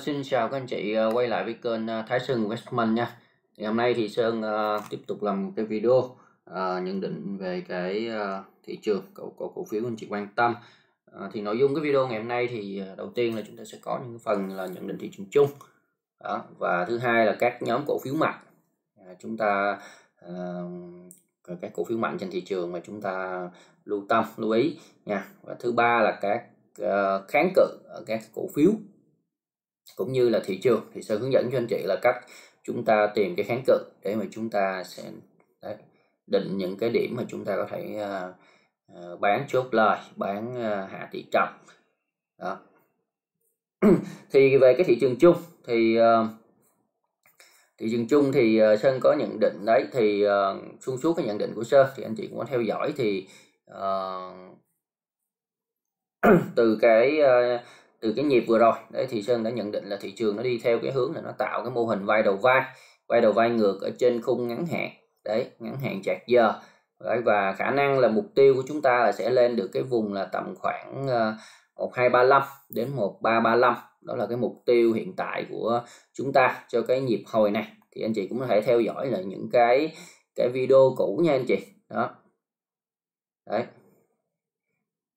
Xin chào các anh chị, quay lại với kênh Thái Sơn Investment nha. Thì hôm nay thì Sơn tiếp tục làm một cái video nhận định về cái thị trường cổ phiếu anh chị quan tâm. Thì nội dung cái video ngày hôm nay thì đầu tiên là chúng ta sẽ có những phần là nhận định thị trường chung. Đó. Và thứ hai là các nhóm cổ phiếu mạnh, chúng ta các cổ phiếu mạnh trên thị trường mà chúng ta lưu tâm, lưu ý nha. Và thứ ba là các kháng cự ở các cổ phiếu cũng như là thị trường. Thì Sơn hướng dẫn cho anh chị là cách chúng ta tìm cái kháng cự để mà chúng ta sẽ định những cái điểm mà chúng ta có thể bán chốt lời, bán hạ tỷ trọng. Đó. Thì về cái thị trường chung thì Sơn có nhận định đấy, thì xuyên suốt cái nhận định của Sơn thì anh chị cũng có theo dõi, thì từ cái nhịp vừa rồi đấy thì Sơn đã nhận định là thị trường nó đi theo cái hướng là nó tạo cái mô hình vai đầu vai ngược ở trên khung ngắn hạn đấy, ngắn hạn chạc giờ đấy, và khả năng là mục tiêu của chúng ta là sẽ lên được cái vùng là tầm khoảng 1235 đến 1335, đó là cái mục tiêu hiện tại của chúng ta cho cái nhịp hồi này. Thì anh chị cũng có thể theo dõi là những cái video cũ nha anh chị. Đó đấy,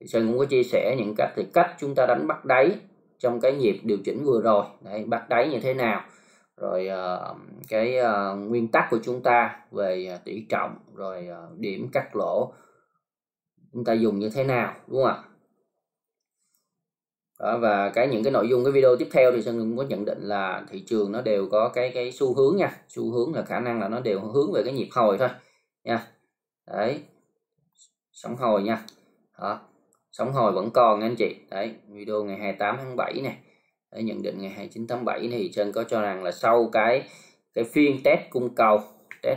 Sơn cũng có chia sẻ những cách chúng ta đánh bắt đáy trong cái nhịp điều chỉnh vừa rồi. Đấy, bắt đáy như thế nào, rồi cái nguyên tắc của chúng ta về tỷ trọng, rồi điểm cắt lỗ chúng ta dùng như thế nào, đúng không ạ? Đó, và những nội dung cái video tiếp theo thì Sơn cũng có nhận định là thị trường nó đều có cái xu hướng nha, xu hướng là khả năng là nó đều hướng về cái nhịp hồi thôi nha. Đấy, sóng hồi nha. Đó, sóng hồi vẫn còn anh chị. Đấy, video ngày 28 tháng 7 này. Đấy, nhận định ngày 29 tháng 7 thì Sơn có cho rằng là sau cái phiên test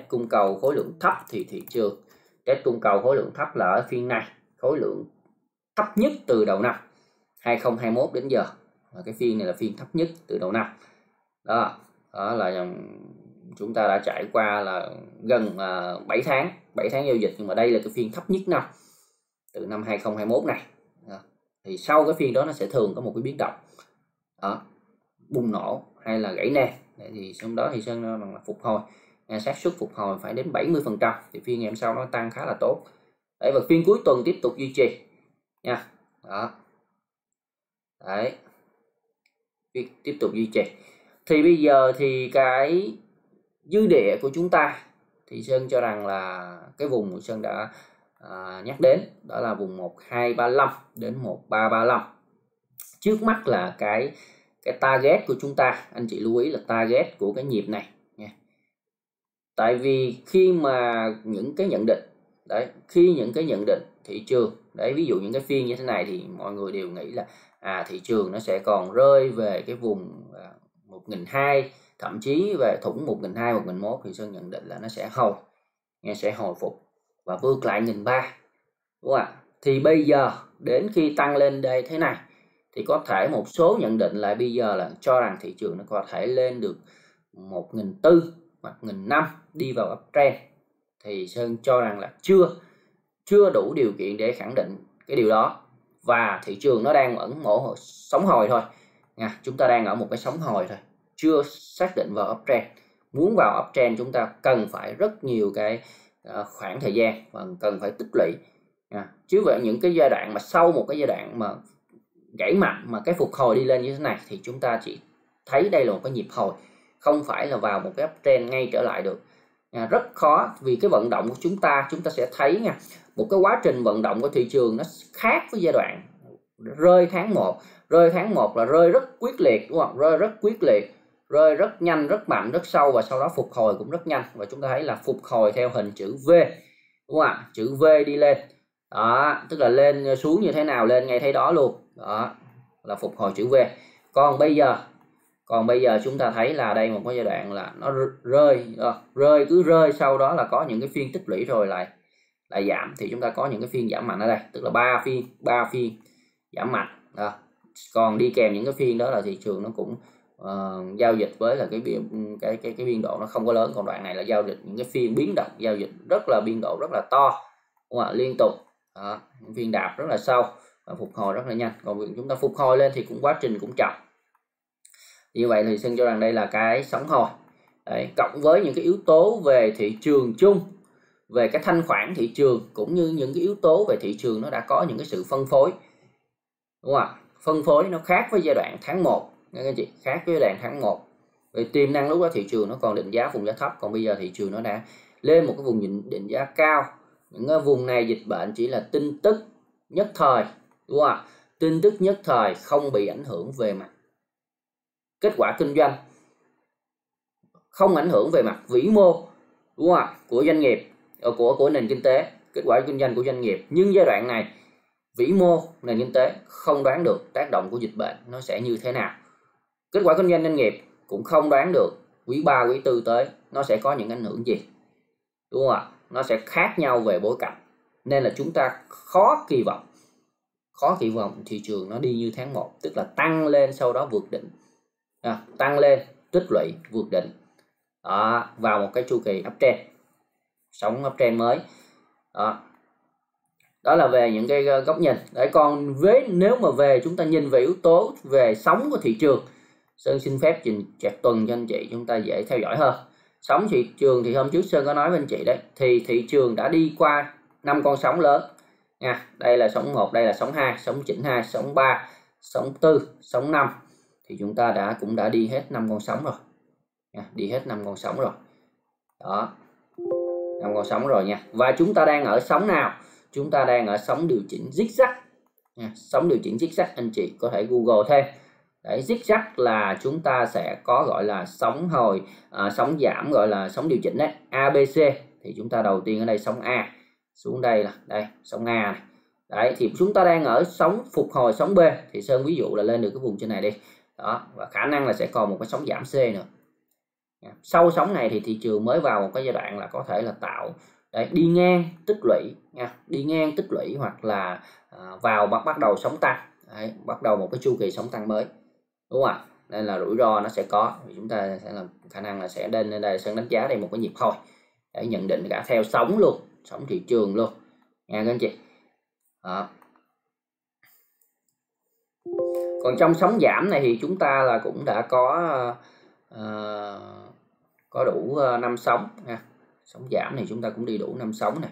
cung cầu khối lượng thấp thì thị trường test cung cầu khối lượng thấp là ở phiên này, khối lượng thấp nhất từ đầu năm 2021 đến giờ, và cái phiên này là phiên thấp nhất từ đầu năm. Đó, đó là chúng ta đã trải qua là gần 7 tháng giao dịch, nhưng mà đây là cái phiên thấp nhất năm từ năm 2021 này. Đó. Thì sau cái phiên đó nó sẽ thường có một cái biến động, đó, bùng nổ hay là gãy nè. Thì sau đó thì Sơn là phục hồi, xác suất phục hồi phải đến 70%. Thì phiên ngày hôm sau nó tăng khá là tốt. Đấy, và phiên cuối tuần tiếp tục duy trì nha. Đó. Đấy, tiếp tục duy trì. Thì bây giờ thì cái dư địa của chúng ta thì Sơn cho rằng là cái vùng của Sơn đã nhắc đến, đó là vùng 1235 đến 1335. Trước mắt là cái target của chúng ta, anh chị lưu ý là target của cái nhịp này nha. Tại vì khi mà những cái nhận định đấy, khi những cái nhận định thị trường đấy, ví dụ những cái phiên như thế này thì mọi người đều nghĩ là thị trường nó sẽ còn rơi về cái vùng 1.200, thậm chí về thủng 1.200, 1.100 thì Sơn nhận định là nó sẽ hồi phục và vượt lại 1.300, đúng không ạ? Thì bây giờ đến khi tăng lên đây thế này thì có thể một số nhận định là bây giờ là cho rằng thị trường nó có thể lên được 1.400 hoặc 1.500, đi vào uptrend. Thì Sơn cho rằng là chưa đủ điều kiện để khẳng định cái điều đó, và thị trường nó đang ẩn mổ sóng hồi thôi nha. Chúng ta đang ở một cái sóng hồi thôi, chưa xác định vào uptrend. Muốn vào uptrend chúng ta cần phải rất nhiều cái khoảng thời gian và cần phải tích lũy nha. Chứ vậy những cái giai đoạn mà sau một cái giai đoạn mà gãy mạnh mà cái phục hồi đi lên như thế này thì chúng ta chỉ thấy đây là một cái nhịp hồi, không phải là vào một cái uptrend ngay trở lại được nha. Rất khó, vì cái vận động của chúng ta sẽ thấy nha, một cái quá trình vận động của thị trường nó khác với giai đoạn rơi tháng 1. Rơi tháng 1 là rơi rất quyết liệt, đúng không? Rơi rất quyết liệt, rơi rất nhanh, rất mạnh, rất sâu, và sau đó phục hồi cũng rất nhanh. Và chúng ta thấy là phục hồi theo hình chữ V, đúng không ạ? Chữ V đi lên. Đó, tức là lên xuống như thế nào lên ngay thấy đó luôn. Đó là phục hồi chữ V. Còn bây giờ chúng ta thấy là đây một cái giai đoạn là nó rơi, sau đó là có những cái phiên tích lũy rồi lại giảm. Thì chúng ta có những cái phiên giảm mạnh ở đây, tức là ba phiên giảm mạnh. Đó. Còn đi kèm những cái phiên đó là thị trường nó cũng giao dịch với là cái biên độ nó không có lớn. Còn đoạn này là giao dịch những cái phiên biến động, giao dịch rất là biên độ rất là to, đúng không? Liên tục. Đó. Những phiên đạp rất là sâu và phục hồi rất là nhanh. Còn chúng ta phục hồi lên thì cũng quá trình cũng chậm. Như vậy thì Sơn cho rằng đây là cái sóng hồi. Đấy, cộng với những cái yếu tố về thị trường chung, về cái thanh khoản thị trường cũng như những cái yếu tố về thị trường nó đã có những cái sự phân phối, đúng không ạ? Phân phối nó khác với giai đoạn tháng 1 nghe các chị, khác với giai đoạn tháng 1. Về tiềm năng lúc đó thị trường nó còn định giá vùng giá thấp, còn bây giờ thị trường nó đã lên một cái vùng định giá cao. Những cái vùng này dịch bệnh chỉ là tin tức nhất thời, đúng không ạ? Tin tức nhất thời không bị ảnh hưởng về mặt kết quả kinh doanh, không ảnh hưởng về mặt vĩ mô, đúng không ạ, của doanh nghiệp, của nền kinh tế, kết quả kinh doanh của doanh nghiệp. Nhưng giai đoạn này vĩ mô nền kinh tế không đoán được tác động của dịch bệnh nó sẽ như thế nào, kết quả kinh doanh doanh nghiệp cũng không đoán được quý 3, quý 4 tới nó sẽ có những ảnh hưởng gì, đúng không ạ? Nó sẽ khác nhau về bối cảnh, nên là chúng ta khó kỳ vọng thị trường nó đi như tháng 1, tức là tăng lên sau đó vượt đỉnh, tăng lên tích lũy vượt đỉnh vào một cái chu kỳ uptrend, sóng uptrend mới. Đó là về những cái góc nhìn. Đấy, còn với nếu mà về chúng ta nhìn về yếu tố về sóng của thị trường, Sơn xin phép trình chặt tuần cho anh chị chúng ta dễ theo dõi hơn. Sóng thị trường thì hôm trước Sơn có nói với anh chị đấy, thì thị trường đã đi qua 5 con sóng lớn nha. Đây là sóng 1, đây là sóng 2, sóng chỉnh 2, sóng 3, sóng 4, sóng 5. Thì chúng ta cũng đã đi hết 5 con sóng rồi. Đi hết 5 con sóng rồi. Đó. 5 con sóng rồi nha. Và chúng ta đang ở sóng nào? Chúng ta đang ở sóng điều chỉnh zigzag. Sóng điều chỉnh zigzag anh chị có thể Google thêm. Đấy, zigzag là chúng ta sẽ có gọi là sóng hồi, sóng giảm gọi là sóng điều chỉnh đấy, ABC. Thì chúng ta đầu tiên ở đây sóng A, xuống đây là đây sóng A này. Đấy, thì chúng ta đang ở sóng phục hồi sóng B, thì Sơn ví dụ là lên được cái vùng trên này đi. Đó, và khả năng là sẽ còn một cái sóng giảm C nữa. Sau sóng này thì thị trường mới vào một cái giai đoạn là có thể là tạo đấy, đi ngang tích lũy nha, đi ngang tích lũy hoặc là vào bắt đầu sóng tăng. Đấy, bắt đầu một cái chu kỳ sóng tăng mới. Đúng không ạ? Nên là rủi ro nó sẽ có, chúng ta sẽ làm khả năng là sẽ lên đây. Sơn đánh giá đây một cái nhịp hồi để nhận định cả theo sóng luôn, sóng thị trường luôn nha các anh chị. Đó. Còn trong sóng giảm này thì chúng ta là cũng đã có đủ 5 sóng nha. Sóng giảm này chúng ta cũng đi đủ 5 sóng nè.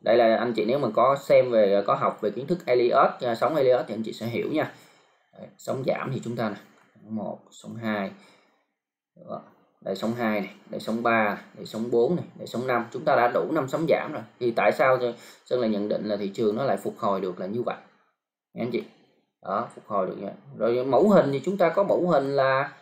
Đây là anh chị nếu mà có xem về, có học về kiến thức Elliott, sóng Elliott thì anh chị sẽ hiểu nha. Đấy, sóng giảm thì chúng ta này, sóng 1, sóng 2. Đó. Đây sóng 2 này, đây sóng 3, đây sóng 4 này, đây sóng 5. Chúng ta đã đủ 5 sóng giảm rồi. Thì tại sao Sơn lại nhận định là thị trường nó lại phục hồi được là như vậy nha anh chị. Đó, phục hồi được nha. Rồi mẫu hình thì chúng ta có mẫu hình là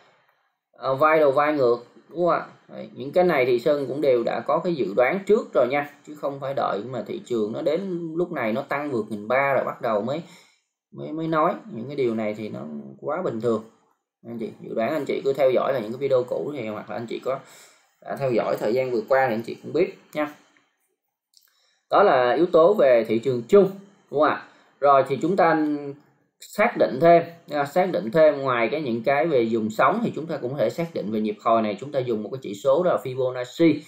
vai đầu vai ngược, đúng không ạ? Đấy, những cái này thì Sơn cũng đều đã có cái dự đoán trước rồi nha, chứ không phải đợi mà thị trường nó đến lúc này nó tăng vượt 1.300 rồi bắt đầu mới nói. Những cái điều này thì nó quá bình thường anh chị. Dự đoán anh chị cứ theo dõi là những cái video cũ này, hoặc là anh chị có đã theo dõi thời gian vừa qua thì anh chị cũng biết nha. Đó là yếu tố về thị trường chung, đúng không ạ? Rồi thì chúng ta xác định thêm ngoài những cái về dùng sóng thì chúng ta cũng có thể xác định về nhịp hồi này. Chúng ta dùng một cái chỉ số đó là Fibonacci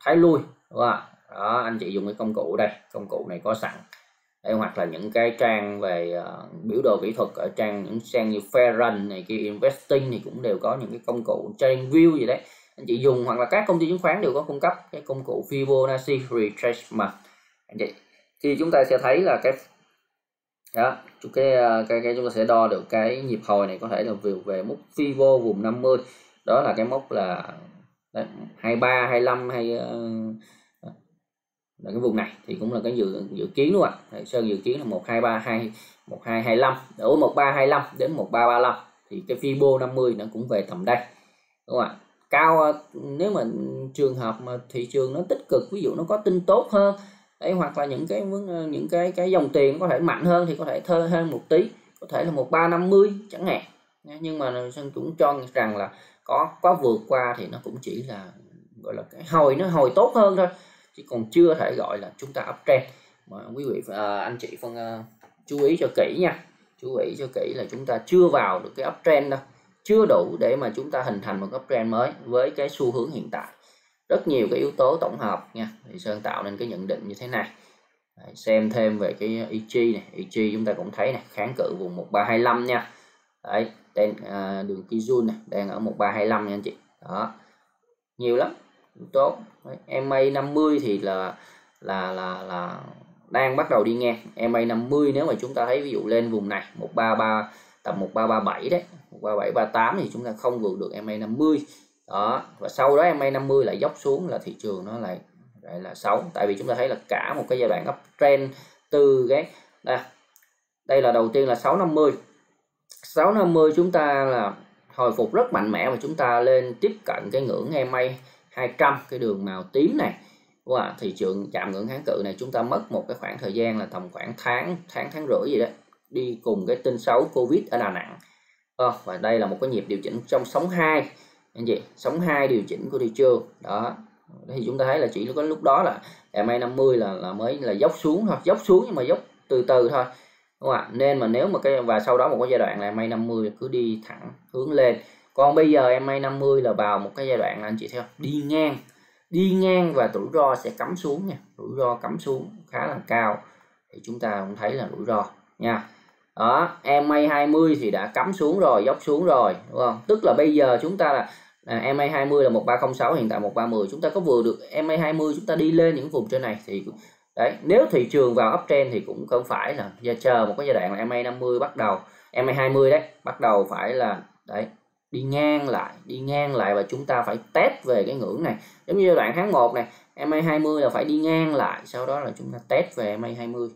thái lui, đúng không? Đó, anh chị dùng cái công cụ đây, công cụ này có sẵn đây, hoặc là những cái trang về biểu đồ kỹ thuật ở những trang như Ferran này kia, Investing thì cũng đều có những cái công cụ Trading View gì đấy anh chị dùng, hoặc là các công ty chứng khoán đều có cung cấp cái công cụ Fibonacci retracement anh chị. Thì chúng ta sẽ thấy là cái chúng ta sẽ đo được cái nhịp hồi này có thể là về mốc Fibo vùng 50, đó là cái mốc là 23, 25 hay là cái vùng này thì cũng là cái dự kiến luôn ạ. Sơn dự kiến là 1225 đổ 1325 đến 1335 thì cái Fibo 50 nó cũng về tầm đây, đúng không ạ? Cao nếu mà trường hợp mà thị trường nó tích cực, ví dụ nó có tin tốt hơn. Đấy, hoặc là những cái dòng tiền có thể mạnh hơn thì có thể thơ hơn một tí, có thể là 1350 chẳng hạn. Nhưng mà Sơn cũng cho rằng là có vượt qua thì nó cũng chỉ là gọi là cái hồi tốt hơn thôi, chứ còn chưa thể gọi là chúng ta uptrend. Mà quý vị anh chị chú ý cho kỹ nha, chú ý cho kỹ là chúng ta chưa vào được cái uptrend đâu, chưa đủ để mà chúng ta hình thành một uptrend mới với cái xu hướng hiện tại. Rất nhiều cái yếu tố tổng hợp nha, thì Sơn tạo nên cái nhận định như thế này. Đấy, xem thêm về cái EG này, EG chúng ta cũng thấy này, kháng cự vùng 1325 nha. Đấy, đường Kijun này đang ở 1325 nha anh chị. Đó. Nhiều lắm, tốt. Đấy, MA 50 thì là đang bắt đầu đi ngang. MA 50 nếu mà chúng ta thấy ví dụ lên vùng này 133 tầm 1337 đấy, 13738 thì chúng ta không vượt được MA 50. Đó, và sau đó MA 50 lại dốc xuống là thị trường nó lại là xấu, tại vì chúng ta thấy là cả một cái giai đoạn uptrend từ cái đây là đầu tiên là 650. 650 chúng ta là hồi phục rất mạnh mẽ và chúng ta lên tiếp cận cái ngưỡng MA 200, cái đường màu tím này. Đúng không? Thị trường chạm ngưỡng kháng cự này chúng ta mất một cái khoảng thời gian là tầm khoảng tháng rưỡi gì đó, đi cùng cái tin xấu Covid ở Đà Nẵng. Và đây là một cái nhịp điều chỉnh trong sóng 2 anh chị, sóng 2 điều chỉnh của thị trường. Đó. Thì chúng ta thấy là chỉ có lúc đó là MA 50 là mới là dốc xuống thôi, dốc xuống nhưng mà dốc từ từ thôi. Đúng không ạ? Nên mà nếu mà và sau đó một cái giai đoạn là MA 50 cứ đi thẳng hướng lên. Còn bây giờ MA 50 là vào một cái giai đoạn là anh chị thấy không? Đi ngang và rủi ro sẽ cắm xuống nha, rủi ro cắm xuống khá là cao. Thì chúng ta cũng thấy là rủi ro nha. Đó, MA 20 thì đã cắm xuống rồi, dốc xuống rồi, đúng không? Tức là bây giờ chúng ta là MA20 là 1306, hiện tại 1310, chúng ta có vừa được MA20, chúng ta đi lên những vùng trên này thì đấy, nếu thị trường vào uptrend thì cũng không phải là chờ một cái giai đoạn là MA50 bắt đầu, MA20 đấy bắt đầu phải là đấy đi ngang lại và chúng ta phải test về cái ngưỡng này. Giống như giai đoạn tháng 1 này, MA20 là phải đi ngang lại, sau đó là chúng ta test về MA20,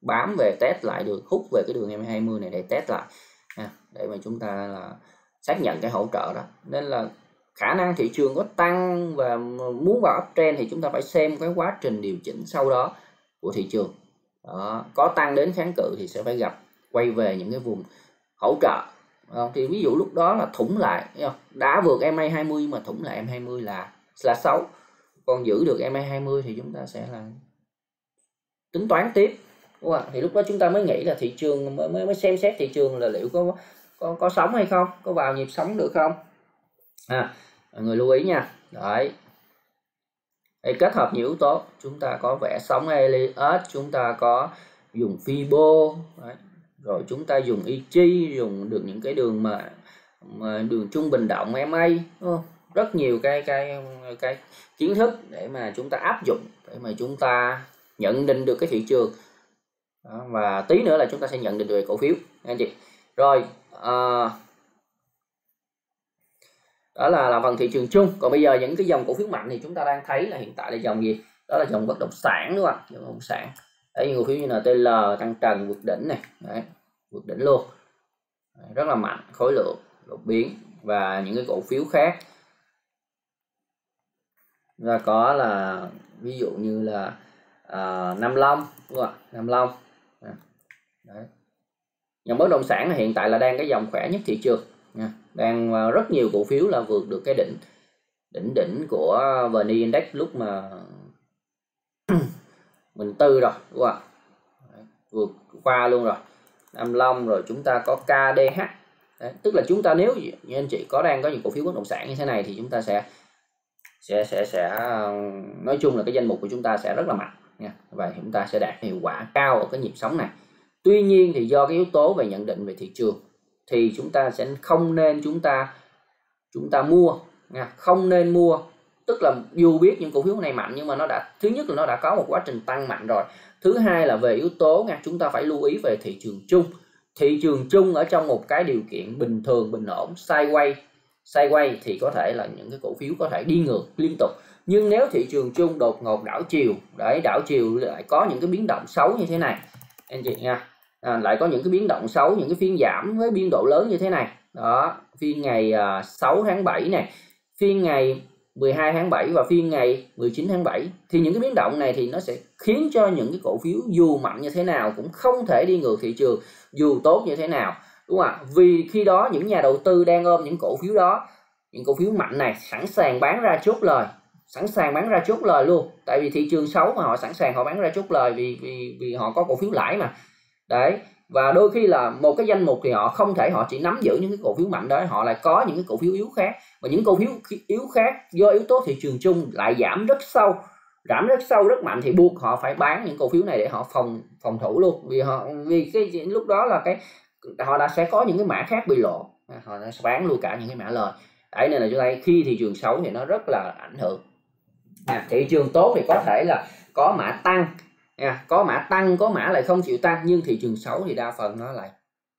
bám về test lại được, hút về cái đường MA20 này để test lại để mà chúng ta là xác nhận cái hỗ trợ đó. Nên là khả năng thị trường có tăng và muốn vào uptrend thì chúng ta phải xem cái quá trình điều chỉnh sau đó của thị trường. Đó, có tăng đến kháng cự thì sẽ phải gặp quay về những cái vùng hỗ trợ. Thì ví dụ lúc đó là thủng lại, đã vượt MA20 mà thủng lại MA20 là xấu. Còn giữ được MA20 thì chúng ta sẽ là tính toán tiếp. Đúng không? Thì lúc đó chúng ta mới nghĩ là thị trường mới xem xét thị trường là liệu có sóng hay không, có vào nhịp sóng được không. Mọi người lưu ý nha. Đấy. Để kết hợp nhiều yếu tố, chúng ta có vẽ sóng Elliott, chúng ta có dùng Fibo, đấy. Rồi chúng ta dùng Ichi, dùng được những cái đường mà đường trung bình động MA, rất nhiều cái kiến thức để mà chúng ta áp dụng để mà chúng ta nhận định được cái thị trường. Đó, và tí nữa là chúng ta sẽ nhận định được cổ phiếu anh chị. Rồi, đó là phần thị trường chung. Còn bây giờ những cái dòng cổ phiếu mạnh thì chúng ta đang thấy là hiện tại là dòng gì? Đó là dòng bất động sản, đúng không? Dòng bất động sản. Đấy, cổ phiếu như là TL tăng trần vượt đỉnh này, đấy, vượt đỉnh luôn. Đấy, rất là mạnh, khối lượng, đột biến và những cái cổ phiếu khác. Và có là ví dụ như là Nam Long, đúng không? Nam Long. Đấy. Dòng bất động sản hiện tại là đang cái dòng khỏe nhất thị trường, đang rất nhiều cổ phiếu là vượt được cái đỉnh của VN Index lúc mà mình tư rồi, đúng không? Vượt qua luôn rồi Nam Long. Rồi chúng ta có KDH. Đấy, tức là chúng ta nếu như anh chị đang có những cổ phiếu bất động sản như thế này thì chúng ta sẽ nói chung là cái danh mục của chúng ta sẽ rất là mạnh nha, và chúng ta sẽ đạt hiệu quả cao ở cái nhịp sóng này. Tuy nhiên thì do cái yếu tố về nhận định về thị trường thì chúng ta sẽ không nên chúng ta mua nha, không nên mua. Tức là dù biết những cổ phiếu này mạnh nhưng mà nó đã, thứ nhất là nó đã có một quá trình tăng mạnh rồi, thứ hai là về yếu tố nha, chúng ta phải lưu ý về thị trường chung. Thị trường chung ở trong một cái điều kiện bình thường, bình ổn, sideways thì có thể là những cái cổ phiếu có thể đi ngược liên tục. Nhưng nếu thị trường chung đột ngột đảo chiều, để đảo chiều lại có những cái biến động xấu như thế này anh chị nha. Lại có những cái biến động xấu, những cái phiên giảm với biên độ lớn như thế này. Đó, phiên ngày 6 tháng 7 này, phiên ngày 12 tháng 7 và phiên ngày 19 tháng 7. Thì những cái biến động này thì nó sẽ khiến cho những cái cổ phiếu dù mạnh như thế nào cũng không thể đi ngược thị trường, dù tốt như thế nào. Đúng không ạ? Vì khi đó những nhà đầu tư đang ôm những cổ phiếu đó, những cổ phiếu mạnh này sẵn sàng bán ra chốt lời. Sẵn sàng bán ra chốt lời luôn. Tại vì thị trường xấu mà họ sẵn sàng họ bán ra chốt lời vì họ có cổ phiếu lãi mà. Đấy, và đôi khi là một cái danh mục thì họ không thể, họ chỉ nắm giữ những cái cổ phiếu mạnh đó, họ lại có những cái cổ phiếu yếu khác, và những cổ phiếu yếu khác do yếu tố thị trường chung lại giảm rất sâu, giảm rất sâu rất mạnh thì buộc họ phải bán những cổ phiếu này để họ phòng thủ luôn, vì cái lúc đó là họ đã sẽ có những cái mã khác bị lộ, họ đã bán luôn cả những cái mã lời. Đấy nên là chúng ta khi thị trường xấu thì nó rất là ảnh hưởng. Thị trường tốt thì có thể là có mã tăng, có mã tăng, có mã lại không chịu tăng, nhưng thị trường xấu thì đa phần nó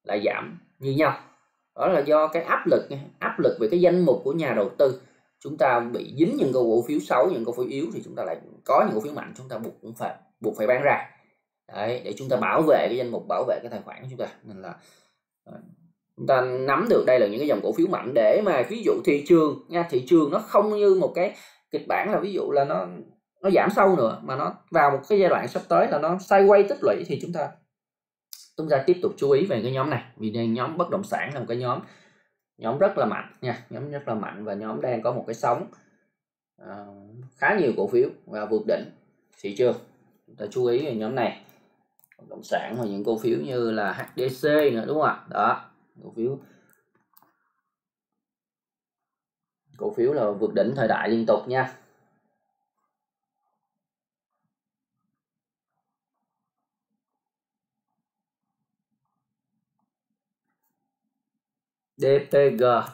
lại giảm như nhau. Đó là do cái áp lực về cái danh mục của nhà đầu tư, chúng ta bị dính những cổ phiếu xấu, những cổ phiếu yếu thì chúng ta lại có những cổ phiếu mạnh chúng ta buộc phải bán ra. Đấy, để chúng ta bảo vệ cái danh mục, bảo vệ cái tài khoản của chúng ta. Nên là chúng ta nắm được đây là những cái dòng cổ phiếu mạnh, để mà ví dụ thị trường nha, thị trường nó không như một cái kịch bản là ví dụ là nó giảm sâu nữa, mà nó vào một cái giai đoạn sắp tới là nó sideways tích lũy, thì chúng ta tiếp tục chú ý về cái nhóm này, vì đây nhóm bất động sản là một cái nhóm rất là mạnh nha, nhóm rất là mạnh và nhóm đang có một cái sóng khá nhiều cổ phiếu và vượt đỉnh thị trường. Chúng ta chú ý về nhóm này, bất động sản và những cổ phiếu như là HDC nữa, đúng không ạ? Đó, cổ phiếu là vượt đỉnh thời đại liên tục nha. DTG đó,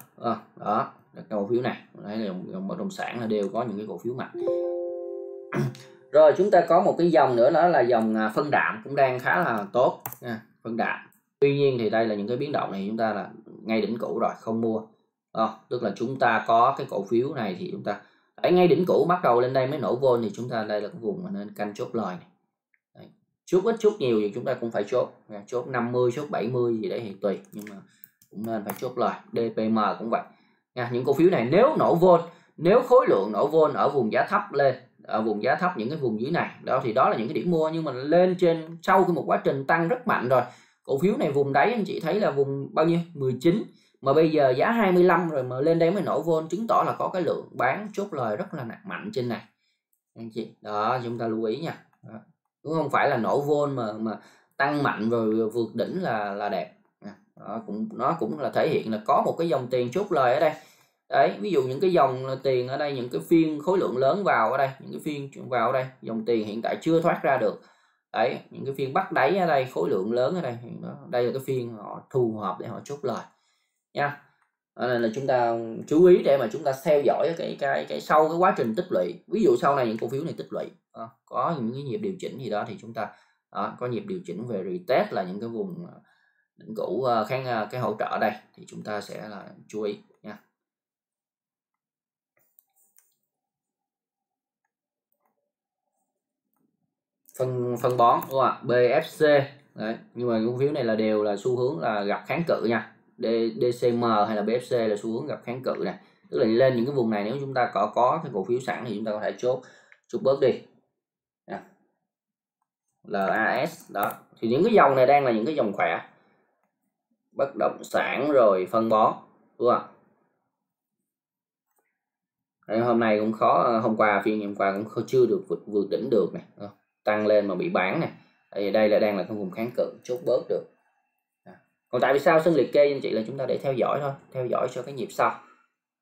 các cổ phiếu này đấy là bất động sản là đều có những cái cổ phiếu mạnh. Rồi chúng ta có một cái dòng nữa, đó là dòng phân đạm cũng đang khá là tốt nha, phân đạm. Tuy nhiên thì đây là những cái biến động này chúng ta là ngay đỉnh cũ rồi không mua, tức là chúng ta có cái cổ phiếu này thì chúng ta ở ngay đỉnh cũ, bắt đầu lên đây mới nổ vô, thì chúng ta đây là cái vùng mà nên canh chốt lời này. Đấy, chút ít chút nhiều thì chúng ta cũng phải chốt, chốt 50 chốt 70 gì đấy thì tùy, nhưng mà cũng nên phải chốt lời. DPM cũng vậy nha, những cổ phiếu này nếu nổ vô, nếu khối lượng nổ vô ở vùng giá thấp lên, ở vùng giá thấp những cái vùng dưới này đó, thì đó là những cái điểm mua. Nhưng mà lên trên sau khi một quá trình tăng rất mạnh rồi, cổ phiếu này vùng đáy anh chị thấy là vùng bao nhiêu 19, mà bây giờ giá 25 rồi mà lên đây mới nổ vô, chứng tỏ là có cái lượng bán chốt lời rất là mạnh trên này anh chị. Đó chúng ta lưu ý nha, cũng không phải là nổ vô mà tăng mạnh rồi vượt đỉnh là đẹp. Đó, nó cũng là thể hiện là có một cái dòng tiền chốt lời ở đây. Đấy, ví dụ những cái dòng tiền ở đây, những cái phiên khối lượng lớn vào ở đây, những cái phiên vào ở đây, dòng tiền hiện tại chưa thoát ra được. Đấy, những cái phiên bắt đáy ở đây, khối lượng lớn ở đây, đây là cái phiên họ thu hợp để họ chốt lời nha. Nên là chúng ta chú ý để mà chúng ta theo dõi cái sau cái quá trình tích lũy. Ví dụ sau này những cổ phiếu này tích lũy có những cái nhịp điều chỉnh gì đó, thì chúng ta có nhịp điều chỉnh về retest là những cái vùng đỉnh cũ, cái hỗ trợ đây, thì chúng ta sẽ là chú ý nha. Phân bón đúng không ạ? BFC đấy, nhưng mà cổ phiếu này là đều là xu hướng là gặp kháng cự nha. DCM hay là BFC là xu hướng gặp kháng cự này, tức là lên những cái vùng này nếu chúng ta có cái cổ phiếu sẵn thì chúng ta có thể chốt bớt đi. LAS đó, thì những cái dòng này đang là những cái dòng khỏe, bất động sản rồi phân bón đúng không? Đấy, hôm nay cũng khó, phiên hôm qua cũng chưa được vượt đỉnh được này, tăng lên mà bị bán này, tại vì đây là đang là cái vùng kháng cự, chốt bớt được. Còn tại vì sao Sơn liệt kê anh chị là chúng ta để theo dõi thôi, theo dõi cho cái nhịp sau.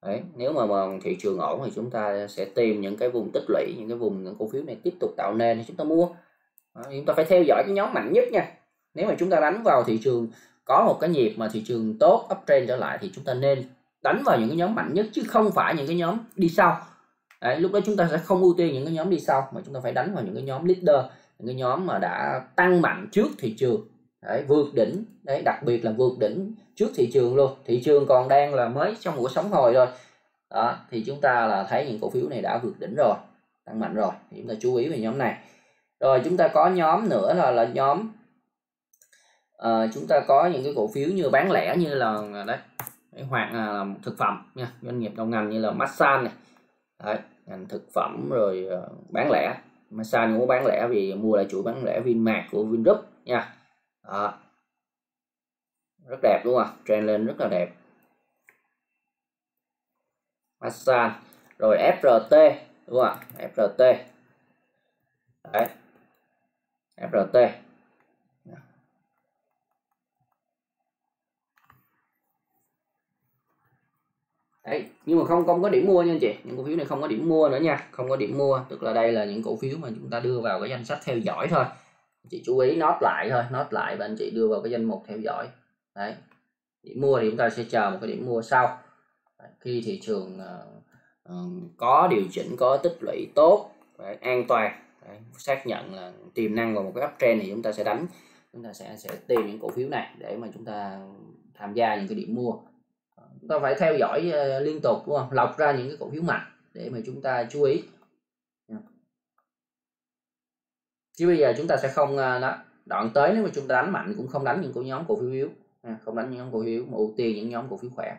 Đấy, nếu mà thị trường ổn thì chúng ta sẽ tìm những cái vùng tích lũy, những cái vùng những cổ phiếu này tiếp tục tạo nền thì chúng ta mua. Đó, chúng ta phải theo dõi cái nhóm mạnh nhất nha. Nếu mà chúng ta đánh vào thị trường có một cái nhịp mà thị trường tốt, uptrend trở lại, thì chúng ta nên đánh vào những cái nhóm mạnh nhất chứ không phải những cái nhóm đi sau. Đấy, lúc đó chúng ta sẽ không ưu tiên những cái nhóm đi sau, mà chúng ta phải đánh vào những cái nhóm leader, những cái nhóm mà đã tăng mạnh trước thị trường. Đấy, vượt đỉnh, đấy, đặc biệt là vượt đỉnh trước thị trường luôn. Thị trường còn đang là mới trong buổi sóng hồi rồi. Đó, thì chúng ta là thấy những cổ phiếu này đã vượt đỉnh rồi, tăng mạnh rồi, thì chúng ta chú ý về nhóm này. Rồi chúng ta có nhóm nữa là nhóm chúng ta có những cái cổ phiếu như bán lẻ, như là đấy hoặc là thực phẩm nha, doanh nghiệp đầu ngành như là Masan này. Đấy, ngành thực phẩm rồi bán lẻ. Masan cũng bán lẻ vì mua lại chuỗi bán lẻ Vinmart của Vingroup nha. Đó, rất đẹp đúng không? Trend lên rất là đẹp. Masan rồi FRT đúng không? FRT đấy, FRT Đấy, nhưng mà không có điểm mua nha anh chị, những cổ phiếu này không có điểm mua nữa nha, không có điểm mua, tức là đây là những cổ phiếu mà chúng ta đưa vào cái danh sách theo dõi thôi. Chị chú ý note lại thôi, note lại và anh chị đưa vào cái danh mục theo dõi. Đấy, điểm mua thì chúng ta sẽ chờ một cái điểm mua sau. Đấy, khi thị trường có điều chỉnh, có tích lũy tốt, đấy, an toàn, đấy, xác nhận là tiềm năng vào một cái uptrend thì chúng ta sẽ đánh, chúng ta sẽ tìm những cổ phiếu này để mà chúng ta tham gia những cái điểm mua. Chúng ta phải theo dõi liên tục, đúng không? Lọc ra những cái cổ phiếu mạnh để mà chúng ta chú ý. Chứ bây giờ chúng ta sẽ không đoạn tới, nếu mà chúng ta đánh mạnh cũng không đánh những cổ nhóm cổ phiếu yếu, không đánh những nhóm cổ phiếu yếu mà ưu tiên những nhóm cổ phiếu khỏe.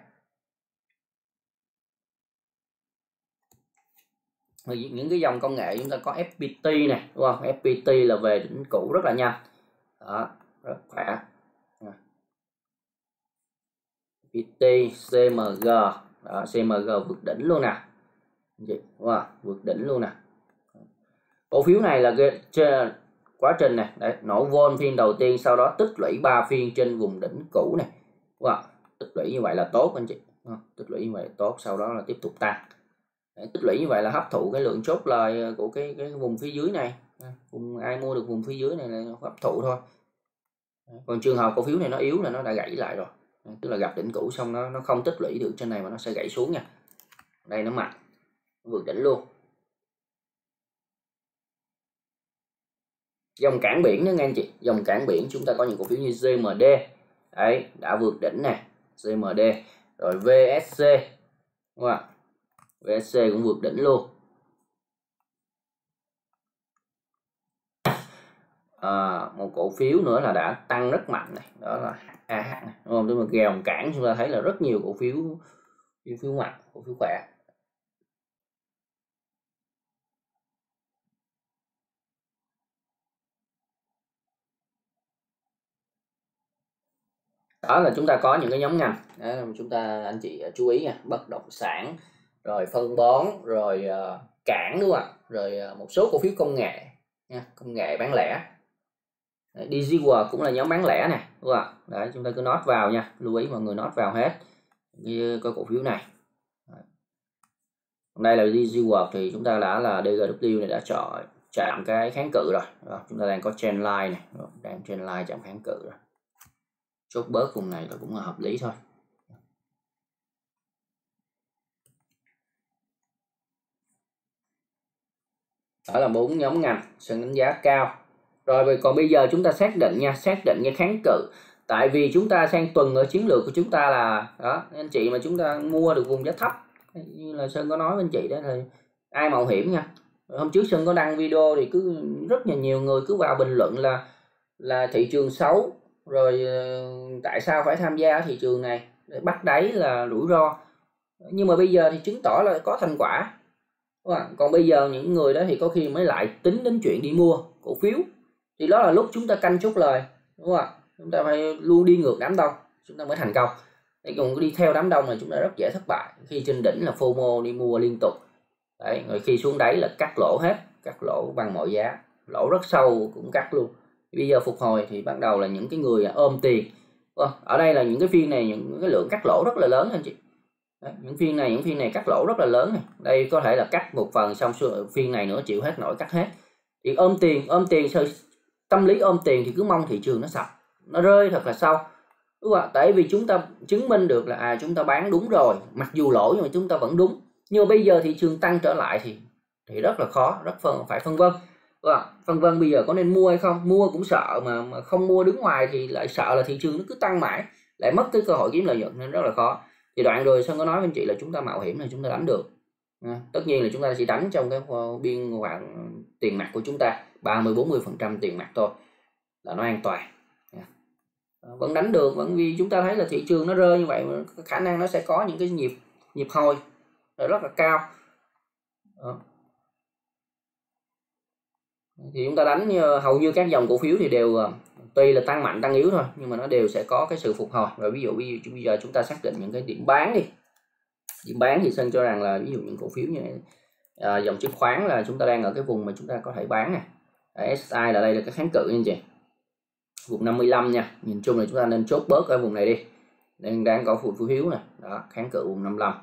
Những cái dòng công nghệ chúng ta có FPT này, đúng không? FPT là về đỉnh cũ rất là nhanh. Đó, rất khỏe. FPT, CMG, đó, CMG vượt đỉnh luôn nè, wow, vượt đỉnh luôn nè. Cổ phiếu này là quá trình này, đấy, nổ vol phiên đầu tiên, sau đó tích lũy 3 phiên trên vùng đỉnh cũ này, wow, tích lũy như vậy là tốt anh chị, tích lũy như vậy là tốt, sau đó là tiếp tục tăng. Đấy, tích lũy như vậy là hấp thụ cái lượng chốt lời của cái vùng phía dưới này, vùng ai mua được vùng phía dưới này là hấp thụ thôi. Còn trường hợp cổ phiếu này nó yếu là nó đã gãy lại rồi, tức là gặp đỉnh cũ xong nó không tích lũy được trên này mà nó sẽ gãy xuống nha. Đây nó mạnh, vượt đỉnh luôn. Dòng cảng biển nữa nghe anh chị, dòng cảng biển chúng ta có những cổ phiếu như GMD, đấy, đã vượt đỉnh nè, GMD, rồi VSC, đúng không? VSC cũng vượt đỉnh luôn. Một cổ phiếu nữa là đã tăng rất mạnh này, đó là AH này, đúng không? Tức là gèo cản chúng ta thấy là rất nhiều cổ phiếu mạnh, cổ phiếu khỏe. Đó là chúng ta có những cái nhóm ngành, đấy, chúng ta anh chị chú ý nha, bất động sản, rồi phân bón, rồi cảng, đúng không? Rồi một số cổ phiếu công nghệ nha, công nghệ bán lẻ. DGW cũng là nhóm bán lẻ này, đúng không? Đấy, chúng ta cứ note vào nha, lưu ý mọi người note vào hết như coi cổ phiếu này. Đấy. Đây là DGW thì chúng ta đã là DGW này đã chạm cái kháng cự rồi. Đó, chúng ta đang có trendline này, đó, đang trendline chạm kháng cự rồi. Chốt bớt vùng này là cũng là hợp lý thôi. Đó là 4 nhóm ngành Sơn đánh giá cao. Rồi còn bây giờ chúng ta xác định nha, xác định cái kháng cự. Tại vì chúng ta sang tuần ở chiến lược của chúng ta là đó, anh chị mà chúng ta mua được vùng giá thấp như là Sơn có nói với anh chị đó thì ai mạo hiểm nha. Hôm trước Sơn có đăng video thì cứ rất là nhiều người cứ vào bình luận là thị trường xấu, rồi tại sao phải tham gia thị trường này, để bắt đáy là rủi ro. Nhưng mà bây giờ thì chứng tỏ là có thành quả. Còn bây giờ những người đó thì có khi mới lại tính đến chuyện đi mua cổ phiếu, thì đó là lúc chúng ta canh chốt lời, đúng không? Chúng ta phải luôn đi ngược đám đông chúng ta mới thành công. Thế còn đi theo đám đông là chúng ta rất dễ thất bại. Khi trên đỉnh là FOMO đi mua liên tục, đấy, rồi khi xuống đáy là cắt lỗ hết, cắt lỗ bằng mọi giá, lỗ rất sâu cũng cắt luôn. Bây giờ phục hồi thì bắt đầu là những cái người ôm tiền. Ở đây là những cái phiên này, những cái lượng cắt lỗ rất là lớn anh chị. Đấy, những phiên này cắt lỗ rất là lớn này. Đây có thể là cắt một phần xong phiên này nữa chịu hết nổi cắt hết. Thì ôm tiền, tâm lý ôm tiền thì cứ mong thị trường nó sập, nó rơi thật là sâu, đúng không? Tại vì chúng ta chứng minh được là chúng ta bán đúng rồi, mặc dù lỗ nhưng mà chúng ta vẫn đúng. Nhưng mà bây giờ thị trường tăng trở lại thì rất là khó, phải phân vân. Phân vân bây giờ có nên mua hay không, mua cũng sợ mà không mua đứng ngoài thì lại sợ là thị trường nó cứ tăng mãi, lại mất cái cơ hội kiếm lợi nhuận nên rất là khó. Thì đoạn rồi Sơn có nói với anh chị là chúng ta mạo hiểm là chúng ta đánh được. Tất nhiên là chúng ta chỉ đánh trong cái biên khoảng tiền mặt của chúng ta, 30-40% tiền mặt thôi là nó an toàn. Vẫn đánh được, vẫn vì chúng ta thấy là thị trường nó rơi như vậy, khả năng nó sẽ có những cái nhịp hồi là rất là cao. Đó. Thì chúng ta đánh hầu như các dòng cổ phiếu thì đều tuy là tăng mạnh tăng yếu thôi, nhưng mà nó đều sẽ có cái sự phục hồi. Rồi ví dụ bây giờ chúng ta xác định những cái điểm bán đi. Điểm bán thì Sơn cho rằng là ví dụ những cổ phiếu như dòng chứng khoán là chúng ta đang ở cái vùng mà chúng ta có thể bán này. SSI là đây là cái kháng cự anh chị, vùng 55 nha. Nhìn chung là chúng ta nên chốt bớt ở vùng này đi. Nên đang có cổ phiếu này, đó, kháng cự vùng 55.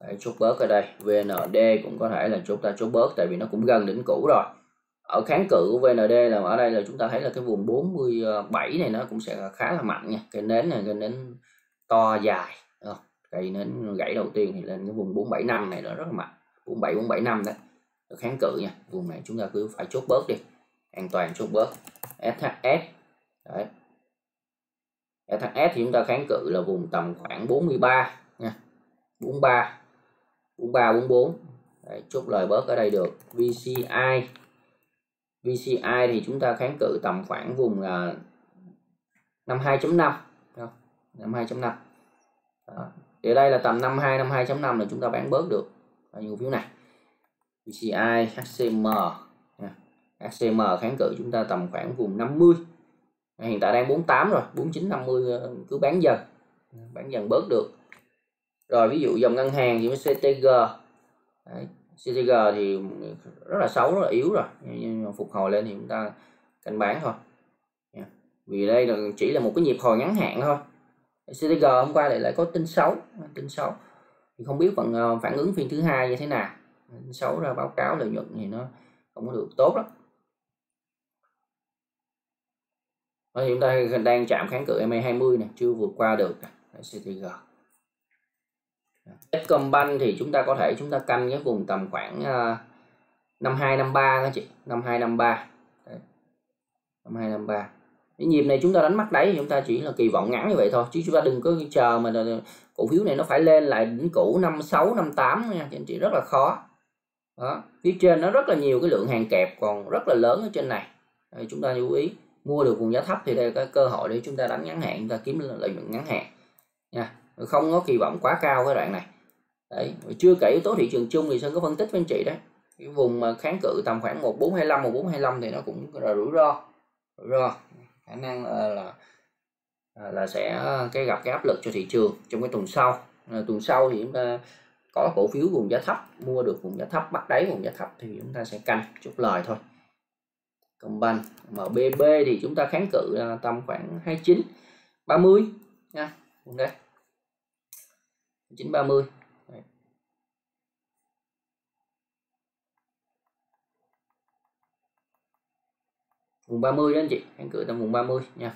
Đấy, chốt bớt ở đây. VND cũng có thể là chúng ta chốt bớt tại vì nó cũng gần đỉnh cũ rồi. Ở kháng cự của VND là ở đây là chúng ta thấy là cái vùng 47 này nó cũng sẽ khá là mạnh nha. Cái nến này, cái nến to dài, cây nến gãy đầu tiên thì lên cái vùng 475 này nó rất là mạnh, 47, 475 đấy. Kháng cự nha, vùng này chúng ta cứ phải chốt bớt đi, an toàn chốt bớt. SHS đấy. SHS thì chúng ta kháng cự là vùng tầm khoảng 43 nha, 43, 44 đấy, chốt lời bớt ở đây được. VCI thì chúng ta kháng cự tầm khoảng vùng là 52.5, 52.5. Thì đây là tầm 52, 52.5 là chúng ta bán bớt được những cổ phiếu này. VCI, HCM kháng cự chúng ta tầm khoảng vùng 50. Hiện tại đang 48 rồi, 49, 50 cứ bán dần bớt được. Rồi ví dụ dòng ngân hàng thì CTG. Đấy, CTG thì rất là xấu, rất là yếu rồi, nhưng phục hồi lên thì chúng ta canh bán thôi. Vì đây là chỉ là một cái nhịp hồi ngắn hạn thôi. CTG hôm qua lại có tin xấu. Thì không biết phần phản ứng phiên thứ hai như thế nào. Tin xấu ra báo cáo lợi nhuận thì nó không có được tốt lắm. Ở hiện tại đang chạm kháng cự MA20 này, chưa vượt qua được CTG. Techcombank thì chúng ta có thể chúng ta canh cái vùng tầm khoảng 52 53 các chị, 52 53. Đấy. 52 53. Cái nhịp này chúng ta đánh mắc đáy, chúng ta chỉ là kỳ vọng ngắn như vậy thôi, chứ chúng ta đừng có chờ mà cổ phiếu này nó phải lên lại đỉnh cũ 56 58 nha, anh chị, rất là khó. Đó, phía trên nó rất là nhiều cái lượng hàng kẹp còn rất là lớn ở trên này. Đây, chúng ta lưu ý mua được vùng giá thấp thì đây là cái cơ hội để chúng ta đánh ngắn hạn, chúng ta kiếm lợi nhuận ngắn hạn nha. Không có kỳ vọng quá cao cái đoạn này. Đấy, chưa kể yếu tố thị trường chung thì Sơn có phân tích với anh chị đấy. Cái vùng mà kháng cự tầm khoảng 1425, 1425 thì nó cũng là rủi ro. Khả năng là sẽ gặp cái áp lực cho thị trường trong cái tuần sau. Tuần sau thì chúng ta có cổ phiếu vùng giá thấp, mua được vùng giá thấp, bắt đáy vùng giá thấp thì chúng ta sẽ canh chốt lời thôi. Combank, MBB thì chúng ta kháng cự tầm khoảng 29 30 nha. Vùng đấy. 930. Vùng 30 đó anh chị, kháng cự tầm vùng 30 nha.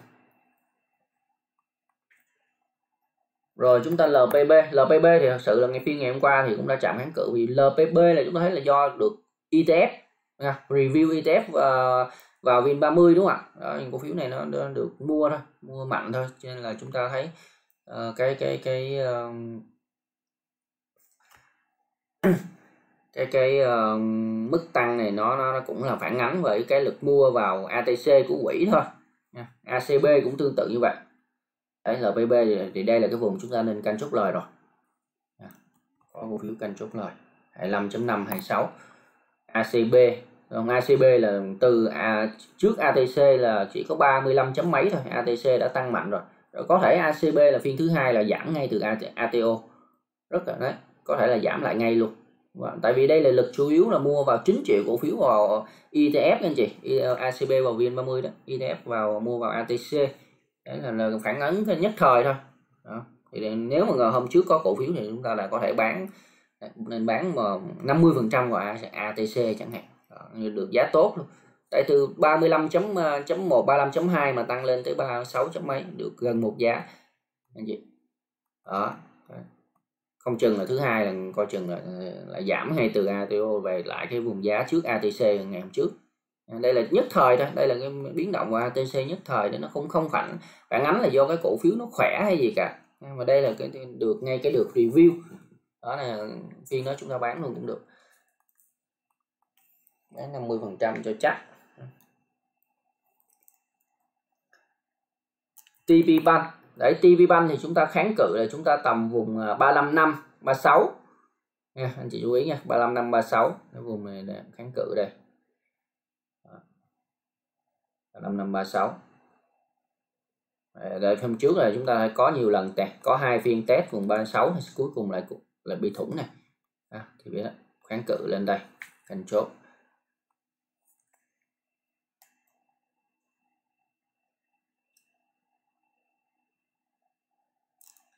Rồi chúng ta LPB thì thật sự là ngay phiên ngày hôm qua thì cũng đã chạm kháng cự, vì LPB là chúng ta thấy là do được ETF nha, review ETF vào VN 30 đúng không ạ? Đó, những cổ phiếu này nó được mua thôi, mua mạnh thôi, cho nên là chúng ta thấy cái mức tăng này nó cũng là phản ánh với cái lực mua vào ATC của quỹ thôi. ACB cũng tương tự như vậy. Đấy, LPB thì đây là cái vùng chúng ta nên canh chốt lời rồi. Có cổ phiếu canh chốt lời 25.5 26. ACB, còn ACB là từ trước ATC là chỉ có 35 chấm mấy thôi, ATC đã tăng mạnh rồi. Rồi có thể ACB là phiên thứ hai là giảm ngay từ ATO. Rất là đấy, có thể là giảm lại ngay luôn. Tại vì đây là lực chủ yếu là mua vào 9 triệu cổ phiếu vào ETF anh chị, ACB vào VN30 đó, ETF vào mua vào ATC. Đấy là phản ứng nhất thời thôi. Đó. Thì nếu mà hôm trước có cổ phiếu thì chúng ta là có thể bán, nên bán mà 50% vào ATC chẳng hạn. Đó, được giá tốt luôn. Tại từ 35.1, 35.2 mà tăng lên tới 36 chấm mấy, được gần một giá anh chị. Đó. Không chừng là thứ hai là coi chừng là lại giảm ngay từ ATO về lại cái vùng giá trước ATC ngày hôm trước. Đây là nhất thời thôi, đây là cái biến động của ATC nhất thời, để nó không phản ánh là do cái cổ phiếu nó khỏe hay gì cả. Mà đây là cái được ngay cái được review. Đó là phiên đó chúng ta bán luôn cũng được. Bán 50% cho chắc. TPBank. Đấy, TPBank thì chúng ta kháng cự là chúng ta tầm vùng 355 36. Nha, anh chị chú ý nha, 355 36, cái vùng này là kháng cự đây. 55 36. Đợi hôm trước là chúng ta có nhiều lần test, có 2 phiên test vùng 36 thì cuối cùng lại bị thủng này. Thì biết đó, kháng cự lên đây, canh chốt.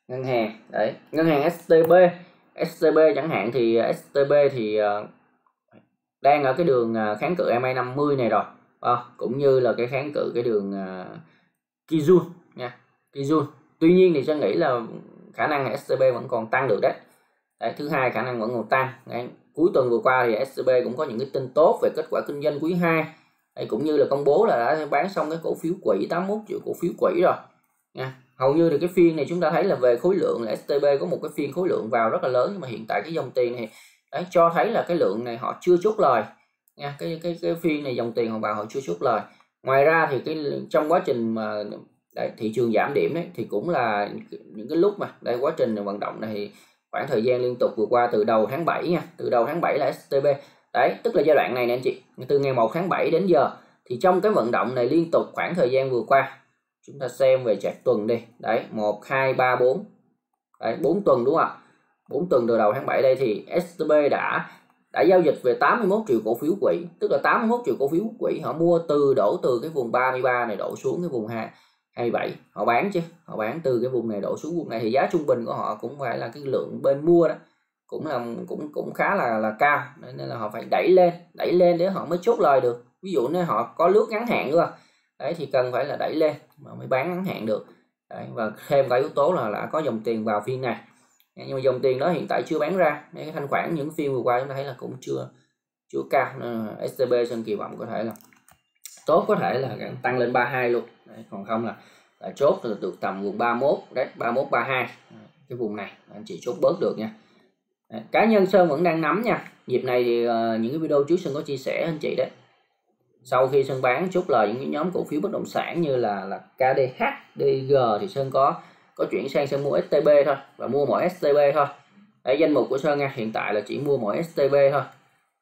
Ngân hàng, đấy, ngân hàng STB SCB chẳng hạn thì STB thì đang ở cái đường kháng cự MA 50 này rồi, cũng như là cái kháng cự cái đường Kijun nha, Kijun. Tuy nhiên thì tôi nghĩ là khả năng là SCB vẫn còn tăng được đấy. Đấy, thứ hai khả năng vẫn còn tăng. Đấy, cuối tuần vừa qua thì SCB cũng có những cái tin tốt về kết quả kinh doanh quý 2. Đấy, cũng như là công bố là đã bán xong cái cổ phiếu quỹ 81 triệu cổ phiếu quỹ rồi nha. Hầu như thì cái phiên này chúng ta thấy là về khối lượng là STB có một cái phiên khối lượng vào rất là lớn, nhưng mà hiện tại cái dòng tiền này đấy, cho thấy là cái lượng này họ chưa chốt lời nha. Cái phiên này dòng tiền họ vào họ chưa chốt lời. Ngoài ra thì cái trong quá trình mà đấy, thị trường giảm điểm đấy thì cũng là những cái lúc mà đây quá trình vận động này thì khoảng thời gian liên tục vừa qua từ đầu tháng 7 nha, từ đầu tháng 7 là STB đấy, tức là giai đoạn này nè anh chị, từ ngày 1 tháng 7 đến giờ thì trong cái vận động này liên tục khoảng thời gian vừa qua, chúng ta xem về chart tuần đi đấy, 1 2 3 4 đấy, 4 tuần đúng không ạ, 4 tuần từ đầu tháng 7 đây thì STB đã giao dịch về 81 triệu cổ phiếu quỹ, tức là 81 triệu cổ phiếu quỹ họ mua từ đổ từ cái vùng 33 này đổ xuống cái vùng 27, họ bán chứ, họ bán từ cái vùng này đổ xuống vùng này thì giá trung bình của họ cũng phải là cái lượng bên mua đó cũng khá là cao, nên là họ phải đẩy lên để họ mới chốt lời được. Ví dụ nếu họ có lướt ngắn hạn nữa đấy thì cần phải là đẩy lên mà mới bán ngắn hạn được đấy, và thêm cả yếu tố là đã có dòng tiền vào phiên này, nhưng mà dòng tiền đó hiện tại chưa bán ra nên cái thanh khoản những phiên vừa qua chúng ta thấy là cũng chưa cao, nên SCB Sơn kỳ vọng có thể là tốt, có thể là tăng lên 32 luôn đấy, còn không là chốt được tầm vùng 31 đấy, 31 32 cái vùng này anh chị chốt bớt được nha. Đấy, cá nhân Sơn vẫn đang nắm nha. Dịp này thì những cái video trước Sơn có chia sẻ anh chị đấy, sau khi Sơn bán chốt lời những cái nhóm cổ phiếu bất động sản như là KDH, DG thì Sơn có chuyển sang Sơn mua STB thôi và mua mỗi STB thôi. Đấy, danh mục của Sơn nha, hiện tại là chỉ mua mỗi STB thôi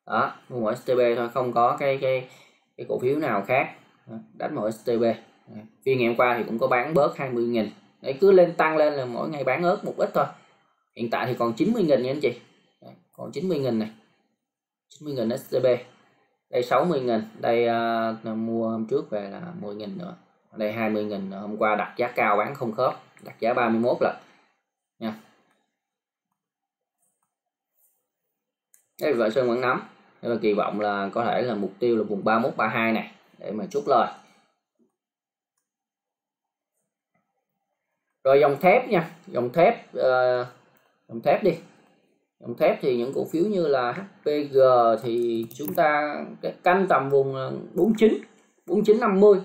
đó, mua mỗi STB thôi, không có cái cổ phiếu nào khác, đánh mỗi STB. Phiên ngày hôm qua thì cũng có bán bớt 20.000 để cứ lên tăng lên là mỗi ngày bán ớt một ít thôi. Hiện tại thì còn 90.000 nha anh chị, còn 90.000 này, 90.000 SCB, đây 60.000, đây mua hôm trước về là 10.000 nữa, đây 20.000, hôm qua đặt giá cao bán không khớp, đặt giá 31 lần nha. Đây vợ Sơn vẫn nắm và kỳ vọng là có thể là mục tiêu là vùng 31 32 này để mà chốt lời. Rồi dòng thép nha, dòng thép đi, dòng thép thì những cổ phiếu như là HPG thì chúng ta canh tầm vùng 49 50,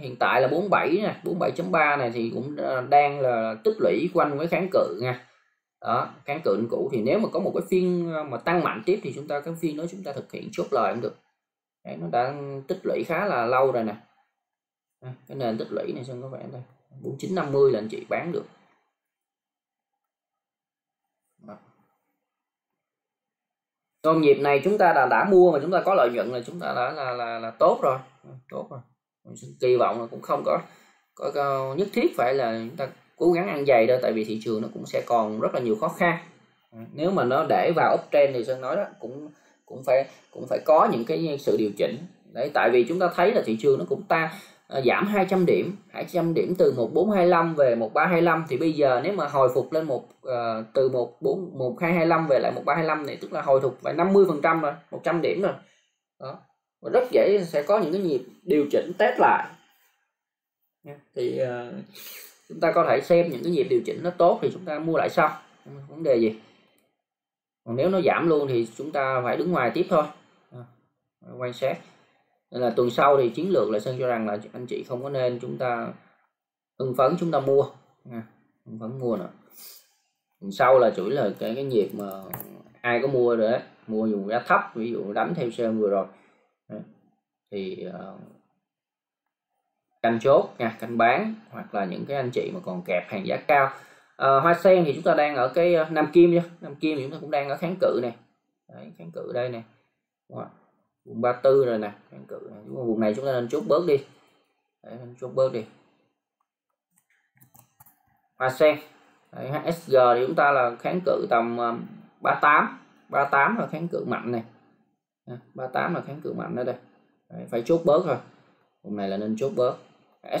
hiện tại là 47 nè, 47.3 này thì cũng đang là tích lũy quanh với kháng cự nha. Đó, kháng cự cũ thì nếu mà có một cái phiên mà tăng mạnh tiếp thì chúng ta cái phiên đó chúng ta thực hiện chốt lời cũng được. Đấy, nó đã tích lũy khá là lâu rồi nè. Cái nền tích lũy này Sơn có vẻ đây 4950 là anh chị bán được. Còn nhịp này chúng ta đã mua mà chúng ta có lợi nhuận là chúng ta đã là tốt rồi, tốt rồi. Mình kỳ vọng là cũng không có nhất thiết phải là chúng ta cố gắng ăn dày đâu, tại vì thị trường nó cũng sẽ còn rất là nhiều khó khăn. Nếu mà nó để vào uptrend thì Sơn nói đó cũng phải có những cái sự điều chỉnh. Đấy, tại vì chúng ta thấy là thị trường nó cũng giảm 200 điểm, 200 điểm từ 1425 về 1325 thì bây giờ nếu mà hồi phục lên từ 1225 về lại 1325 này, tức là hồi phục phải 50% rồi, 100 điểm rồi. Đó. Và rất dễ sẽ có những cái nhịp điều chỉnh test lại. Thì chúng ta có thể xem những cái nhịp điều chỉnh nó tốt thì chúng ta mua lại sau, không vấn đề gì. Còn nếu nó giảm luôn thì chúng ta phải đứng ngoài tiếp thôi, quan sát. Nên là tuần sau thì chiến lược là Sơn cho rằng là anh chị không có nên chúng ta hưng phấn chúng ta mua, hưng phấn mua nữa. Tuần sau là chủ là cái nhịp mà ai có mua rồi đấy, mua dùng giá thấp, ví dụ đánh theo Sơn vừa rồi thì canh chốt nha, canh bán, hoặc là những cái anh chị mà còn kẹp hàng giá cao. Hoa sen thì chúng ta đang ở cái Nam Kim nhá, Nam Kim thì chúng ta cũng đang ở kháng cự này. Đấy, kháng cự đây nè, vùng 34 rồi nè, kháng cự này. Vùng này chúng ta nên chốt bớt đi. Đấy, nên chốt bớt đi. Hoa sen, đấy, SG thì chúng ta là kháng cự tầm 38 là kháng cự mạnh này, 38 là kháng cự mạnh ở đây. Đấy, phải chốt bớt thôi, vùng này là nên chốt bớt.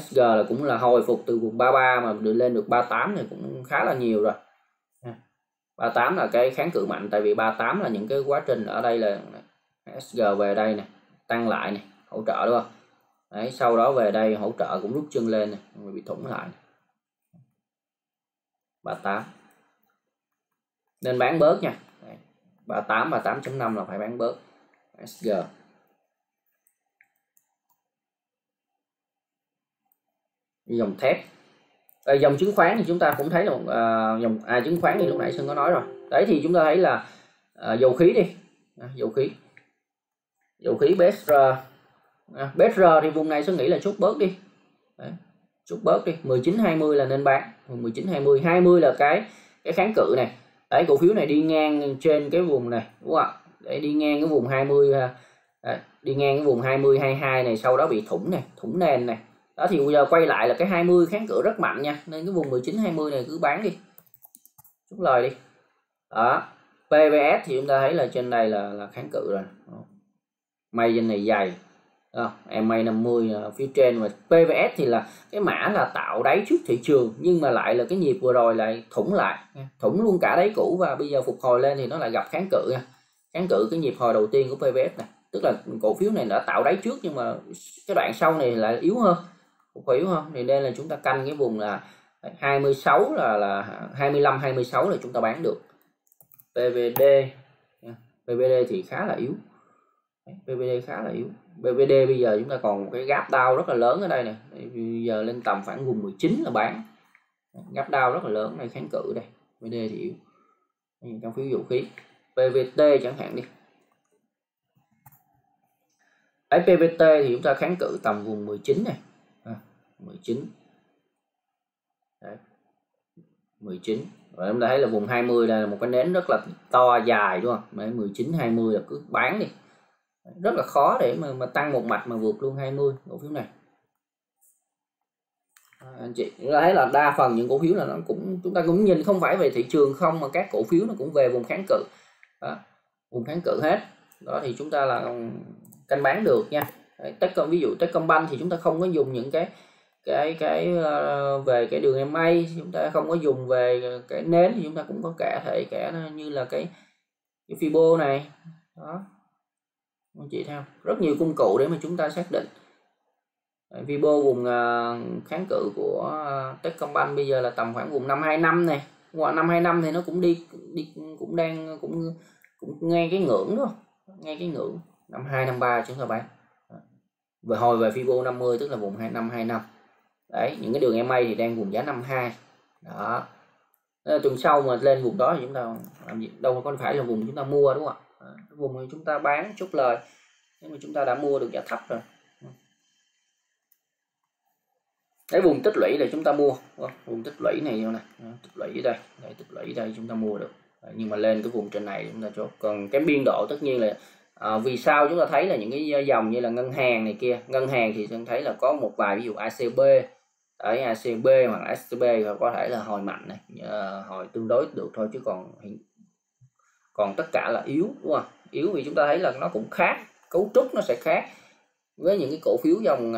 SG là cũng là hồi phục từ vùng 33 mà được lên được 38 thì cũng khá là nhiều rồi. 38 là cái kháng cự mạnh, tại vì 38 là những cái quá trình ở đây là SG về đây nè, tăng lại nè, hỗ trợ đúng không? Đấy, sau đó về đây hỗ trợ cũng rút chân lên nè, người bị thủng lại. 38. Nên bán bớt nha. 38 và 8.5 là phải bán bớt. SG. Dòng thép. Dòng chứng khoán thì chúng ta cũng thấy là dòng chứng khoán thì lúc nãy Sơn có nói rồi. Đấy thì chúng ta thấy là dầu khí đi. Dầu khí. Dầu khí BSR. BSR thì vùng này Sơn nghĩ là chốt bớt đi. Đấy. Chốt bớt đi, 19-20 là nên bán. 19-20, 20 là cái kháng cự này. Đấy, cổ phiếu này đi ngang trên cái vùng này, đúng không ạ? Để đi ngang cái vùng 20, đấy, đi ngang cái vùng 20 22 này, sau đó bị thủng này, thủng nền này. Đó thì bây giờ quay lại là cái 20 kháng cự rất mạnh nha, nên cái vùng 19 20 này cứ bán đi. Chốt lời đi. Đó. PVS thì chúng ta thấy là trên đây là kháng cự rồi. May trên này dày. MA 50 phía trên, và PVS thì là cái mã là tạo đáy trước thị trường, nhưng mà lại là cái nhịp vừa rồi lại thủng lại, thủng luôn cả đáy cũ, và bây giờ phục hồi lên thì nó lại gặp kháng cự nha. Kháng cự cái nhịp hồi đầu tiên của PVS này, tức là cổ phiếu này đã tạo đáy trước nhưng mà cái đoạn sau này lại yếu hơn, phục hồi yếu hơn, thì nên là chúng ta canh cái vùng là 26 là 25 26 là chúng ta bán được. PVD, PVD thì khá là yếu. PVD khá là yếu. BVD bây giờ chúng ta còn một cái gap down rất là lớn ở đây nè, bây giờ lên tầm khoảng vùng 19 là bán. Gap down rất là lớn này, kháng cự đây. BVD thì yếu. Trong phiếu dầu khí, PVT chẳng hạn đi. Đấy, PVT thì chúng ta kháng cự tầm vùng 19 này. 19. Đấy. 19. Rồi chúng ta thấy là vùng 20 đây là một cái nến rất là to dài đúng không? Đấy, 19 20 là cứ bán đi. Rất là khó để mà tăng một mạch mà vượt luôn 20 cổ phiếu này. Anh chị thấy là đa phần những cổ phiếu là nó cũng, chúng ta cũng nhìn không phải về thị trường không, mà các cổ phiếu nó cũng về vùng kháng cự. Đó, vùng kháng cự hết. Đó thì chúng ta là canh bán được nha. Techcombank, ví dụ Techcombank thì chúng ta không có dùng những cái về cái đường MA, chúng ta không có dùng về cái nến, thì chúng ta cũng có thể kể như là cái Fibo này. Đó. Anh chị theo rất nhiều công cụ để mà chúng ta xác định. Vibo vùng kháng cự của Techcombank bây giờ là tầm khoảng vùng 525 này. Ngoài 525 thì nó cũng đi cũng đang cũng ngay cái ngưỡng đó, ngay cái ngưỡng 5253 chúng ta bán. Về hồi về Fibo 50 tức là vùng 2525. Đấy, những cái đường MA thì đang vùng giá 52. Đó. Tuần sau mà lên vùng đó thì chúng ta làm gì, đâu có phải là vùng chúng ta mua đúng không ạ? Vùng này chúng ta bán chốt lời, nhưng mà chúng ta đã mua được giá thấp rồi. Cái vùng tích lũy này chúng ta mua, vùng tích lũy này vô này, tích lũy đây, để tích lũy đây chúng ta mua được. Nhưng mà lên cái vùng trên này chúng ta chốt. Còn cái biên độ tất nhiên là vì sao chúng ta thấy là những cái dòng như là ngân hàng này kia, ngân hàng thì chúng ta thấy là có một vài ví dụ ACB, đấy, ACB hoặc STB có thể là hồi mạnh này, hồi tương đối được thôi, chứ còn còn tất cả là yếu đúng không? Yếu vì chúng ta thấy là nó cũng khác, cấu trúc nó sẽ khác với những cái cổ phiếu dòng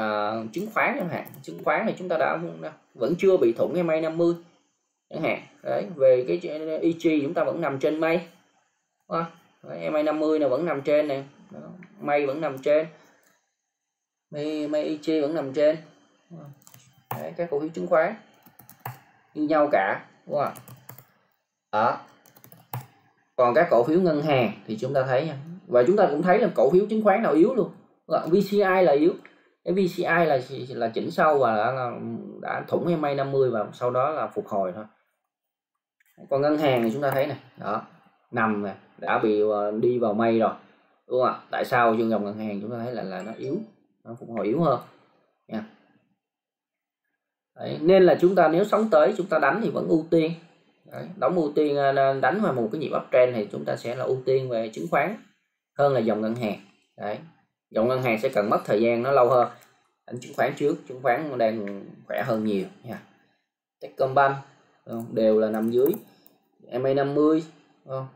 chứng khoán chẳng hạn. Chứng khoán này chúng ta đã vẫn chưa bị thủng MA 50 chẳng hạn. Đấy, về cái IG chúng ta vẫn nằm trên mây. MA 50 này vẫn nằm trên nè, mây vẫn nằm trên. Mây IG vẫn nằm trên. Đấy, các cổ phiếu chứng khoán như nhau cả, đúng không? Đó. Còn các cổ phiếu ngân hàng thì chúng ta thấy nha, và chúng ta cũng thấy là cổ phiếu chứng khoán nào yếu luôn. VCI là yếu, cái VCI là chỉnh sâu và đã thủng MA 50 và sau đó là phục hồi thôi. Còn ngân hàng thì chúng ta thấy này, đó, nằm này, đã bị đi vào mây rồi, đúng không ạ? Tại sao dương dòng ngân hàng chúng ta thấy là nó yếu, nó phục hồi yếu hơn nha. Đấy, nên là chúng ta nếu sống tới chúng ta đánh thì vẫn ưu tiên. Đấy, đóng ưu tiên, đánh vào một cái nhịp uptrend thì chúng ta sẽ là ưu tiên về chứng khoán hơn là dòng ngân hàng. Đấy, dòng ngân hàng sẽ cần mất thời gian nó lâu hơn, đánh chứng khoán trước, chứng khoán đang khỏe hơn nhiều nha. Techcombank đều là nằm dưới MA 50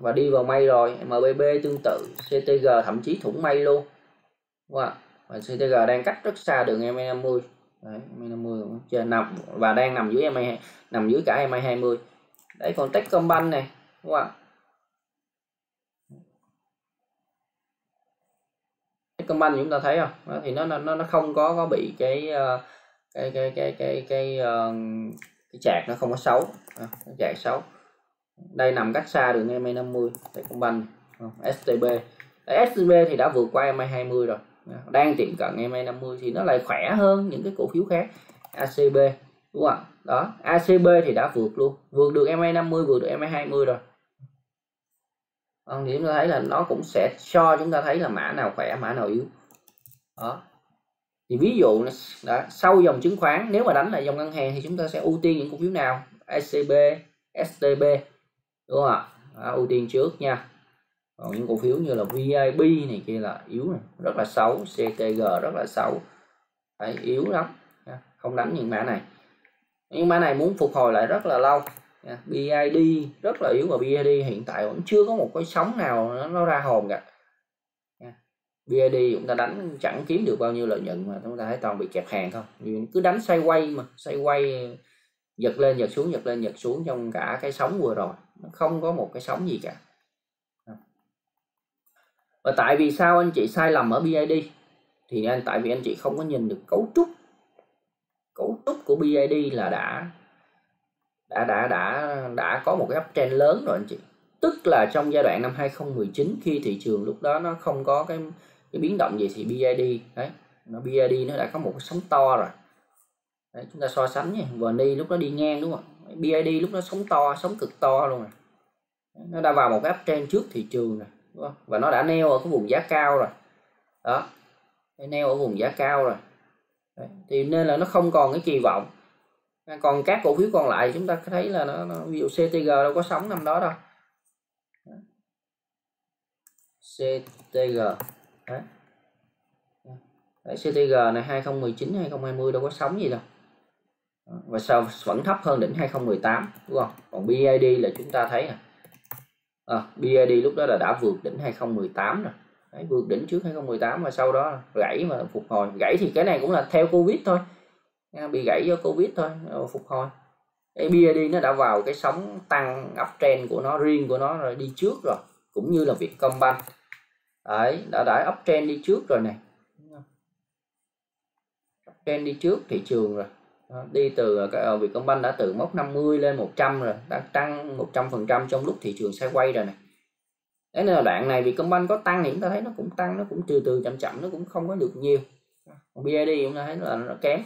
và đi vào mây rồi. MBB tương tự, CTG thậm chí thủng mây luôn. Và CTG đang cách rất xa đường MA 50. Đấy, MA 50 cũng nằm và đang nằm dưới cả MA 20. Đấy, còn Techcombank này đúng không ạ? Techcombank chúng ta thấy không? Đó, thì nó không có bị cái chạc nó không có xấu, cái chạc xấu. Đây nằm cách xa đường EMA 50, Techcombank, STB. Đấy, SCB thì đã vượt qua EMA 20 rồi, đang tiệm cận EMA 50 thì nó lại khỏe hơn những cái cổ phiếu khác. ACB đúng không? Đó, ACB thì đã vượt luôn, vượt được EMA 50, vượt được EMA 20 rồi. Thì chúng ta thấy là nó cũng sẽ cho chúng ta thấy là mã nào khỏe, mã nào yếu. Đó. Thì ví dụ đã sau dòng chứng khoán, nếu mà đánh lại dòng ngân hàng thì chúng ta sẽ ưu tiên những cổ phiếu nào? ACB, STB đúng không ạ? Đó, ưu tiên trước nha. Còn những cổ phiếu như là VIP này kia là yếu này, rất là xấu, CTG rất là xấu. Đấy, yếu lắm, không đánh những mã này. Những mã này muốn phục hồi lại rất là lâu. BID rất là yếu và BID hiện tại vẫn chưa có một cái sóng nào nó ra hồn cả. BID chúng ta đánh chẳng kiếm được bao nhiêu lợi nhuận mà chúng ta thấy toàn bị kẹp hàng thôi. Cứ đánh sideways mà, sideways giật lên giật xuống, giật lên giật xuống trong cả cái sóng vừa rồi, nó không có một cái sóng gì cả. Và tại vì sao anh chị sai lầm ở BID? Thì tại vì anh chị không có nhìn được cấu trúc của BID là đã có một cái uptrend lớn rồi anh chị. Tức là trong giai đoạn năm 2019 khi thị trường lúc đó nó không có cái biến động gì thì BID đấy, BID nó đã có một cái sóng to rồi. Đấy, chúng ta so sánh nha, VND lúc đó đi ngang đúng không? BID lúc đó sóng to, sóng cực to luôn rồi. Nó đã vào một cái uptrend trước thị trường rồi, đúng không? Và nó đã neo ở cái vùng giá cao rồi. Đó. Neo ở vùng giá cao rồi. Đấy. Thì nên là nó không còn cái kỳ vọng. Còn các cổ phiếu còn lại chúng ta thấy là nó ví dụ CTG đâu có sóng năm đó đâu. CTG. Đấy. Đấy, CTG này 2019 2020 đâu có sóng gì đâu. Và sao vẫn thấp hơn đỉnh 2018 đúng không? Còn BID là chúng ta thấy nè. BID lúc đó là đã vượt đỉnh 2018 rồi. Đấy, vượt đỉnh trước 2018 và sau đó gãy mà phục hồi. Gãy thì cái này cũng là theo Covid thôi. Bị gãy do Covid thôi, phục hồi. Cái BID nó đã vào cái sóng tăng uptrend của nó, riêng của nó rồi, đi trước rồi, cũng như là Vietcombank. Đấy, đã uptrend đi trước rồi này. Uptrend đi trước thị trường rồi. Đó, đi từ Vietcombank đã từ mốc 50 lên 100 rồi, đã tăng 100% trong lúc thị trường sideways rồi này. Thế nên là đoạn này Vietcombank có tăng thì chúng ta thấy nó cũng tăng, nó cũng từ từ chậm chậm, nó cũng không có được nhiều. Còn BID chúng ta thấy là nó kém.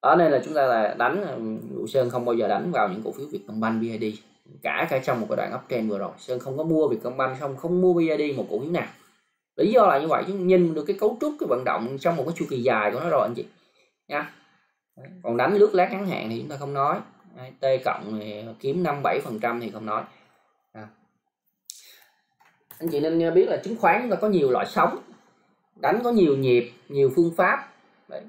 Ở đây là chúng ta là Vũ Sơn không bao giờ đánh vào những cổ phiếu Vietcombank, BID cả trong một cái đoạn uptrend vừa rồi. Sơn không có mua Vietcombank, không mua BID một cổ phiếu nào. Lý do là như vậy, chúng nhìn được cái cấu trúc, cái vận động trong một cái chu kỳ dài của nó rồi anh chị nha. Còn đánh lướt lát ngắn hạn thì chúng ta không nói. T cộng kiếm 5-7% thì không nói. Anh chị nên biết là chứng khoán chúng ta có nhiều loại sóng, đánh có nhiều nhịp, nhiều phương pháp. Đấy,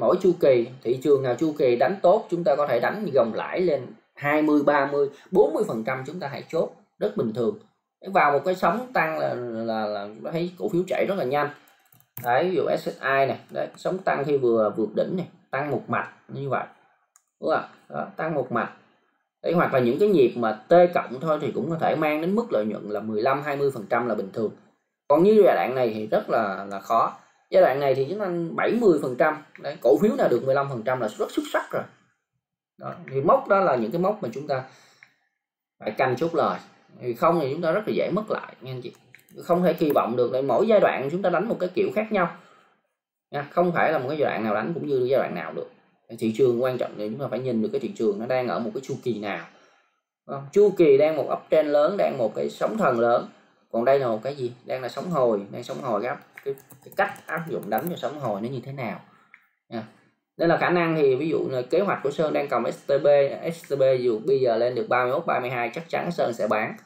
mỗi chu kỳ, thị trường nào chu kỳ đánh tốt chúng ta có thể đánh gồng lãi lên 20, 30, 40%, chúng ta hãy chốt rất bình thường. Để vào một cái sóng tăng là nó thấy cổ phiếu chạy rất là nhanh. Đấy, ví dụ SSI này, đấy, sóng tăng khi vừa vượt đỉnh này, tăng một mạch như vậy, đúng không? Đó, tăng một mạch. Đấy, hoặc là những cái nhịp mà T cộng thôi thì cũng có thể mang đến mức lợi nhuận là 15-20% là bình thường. Còn như giai đoạn này thì rất là khó. Giai đoạn này thì chúng ta 70%, đấy, cổ phiếu nào được 15% là rất xuất sắc rồi. Đó, thì mốc đó là những cái mốc mà chúng ta phải canh chốt lời. Thì không thì chúng ta rất là dễ mất lại nha anh chị. Không thể kỳ vọng được, mỗi giai đoạn chúng ta đánh một cái kiểu khác nhau. Nha, không phải là một cái giai đoạn nào đánh cũng như giai đoạn nào được. Thị trường quan trọng là chúng ta phải nhìn được cái thị trường nó đang ở một cái chu kỳ nào. Chu kỳ đang một uptrend lớn, đang một cái sóng thần lớn. Còn đây là một cái gì? Đang là sóng hồi, đang sóng hồi gấp. Cái cách áp dụng đánh cho sóng hồi nó như thế nào. Đây là khả năng thì ví dụ là kế hoạch của Sơn đang cầm STB dù bây giờ lên được 31-32 chắc chắn Sơn sẽ bán.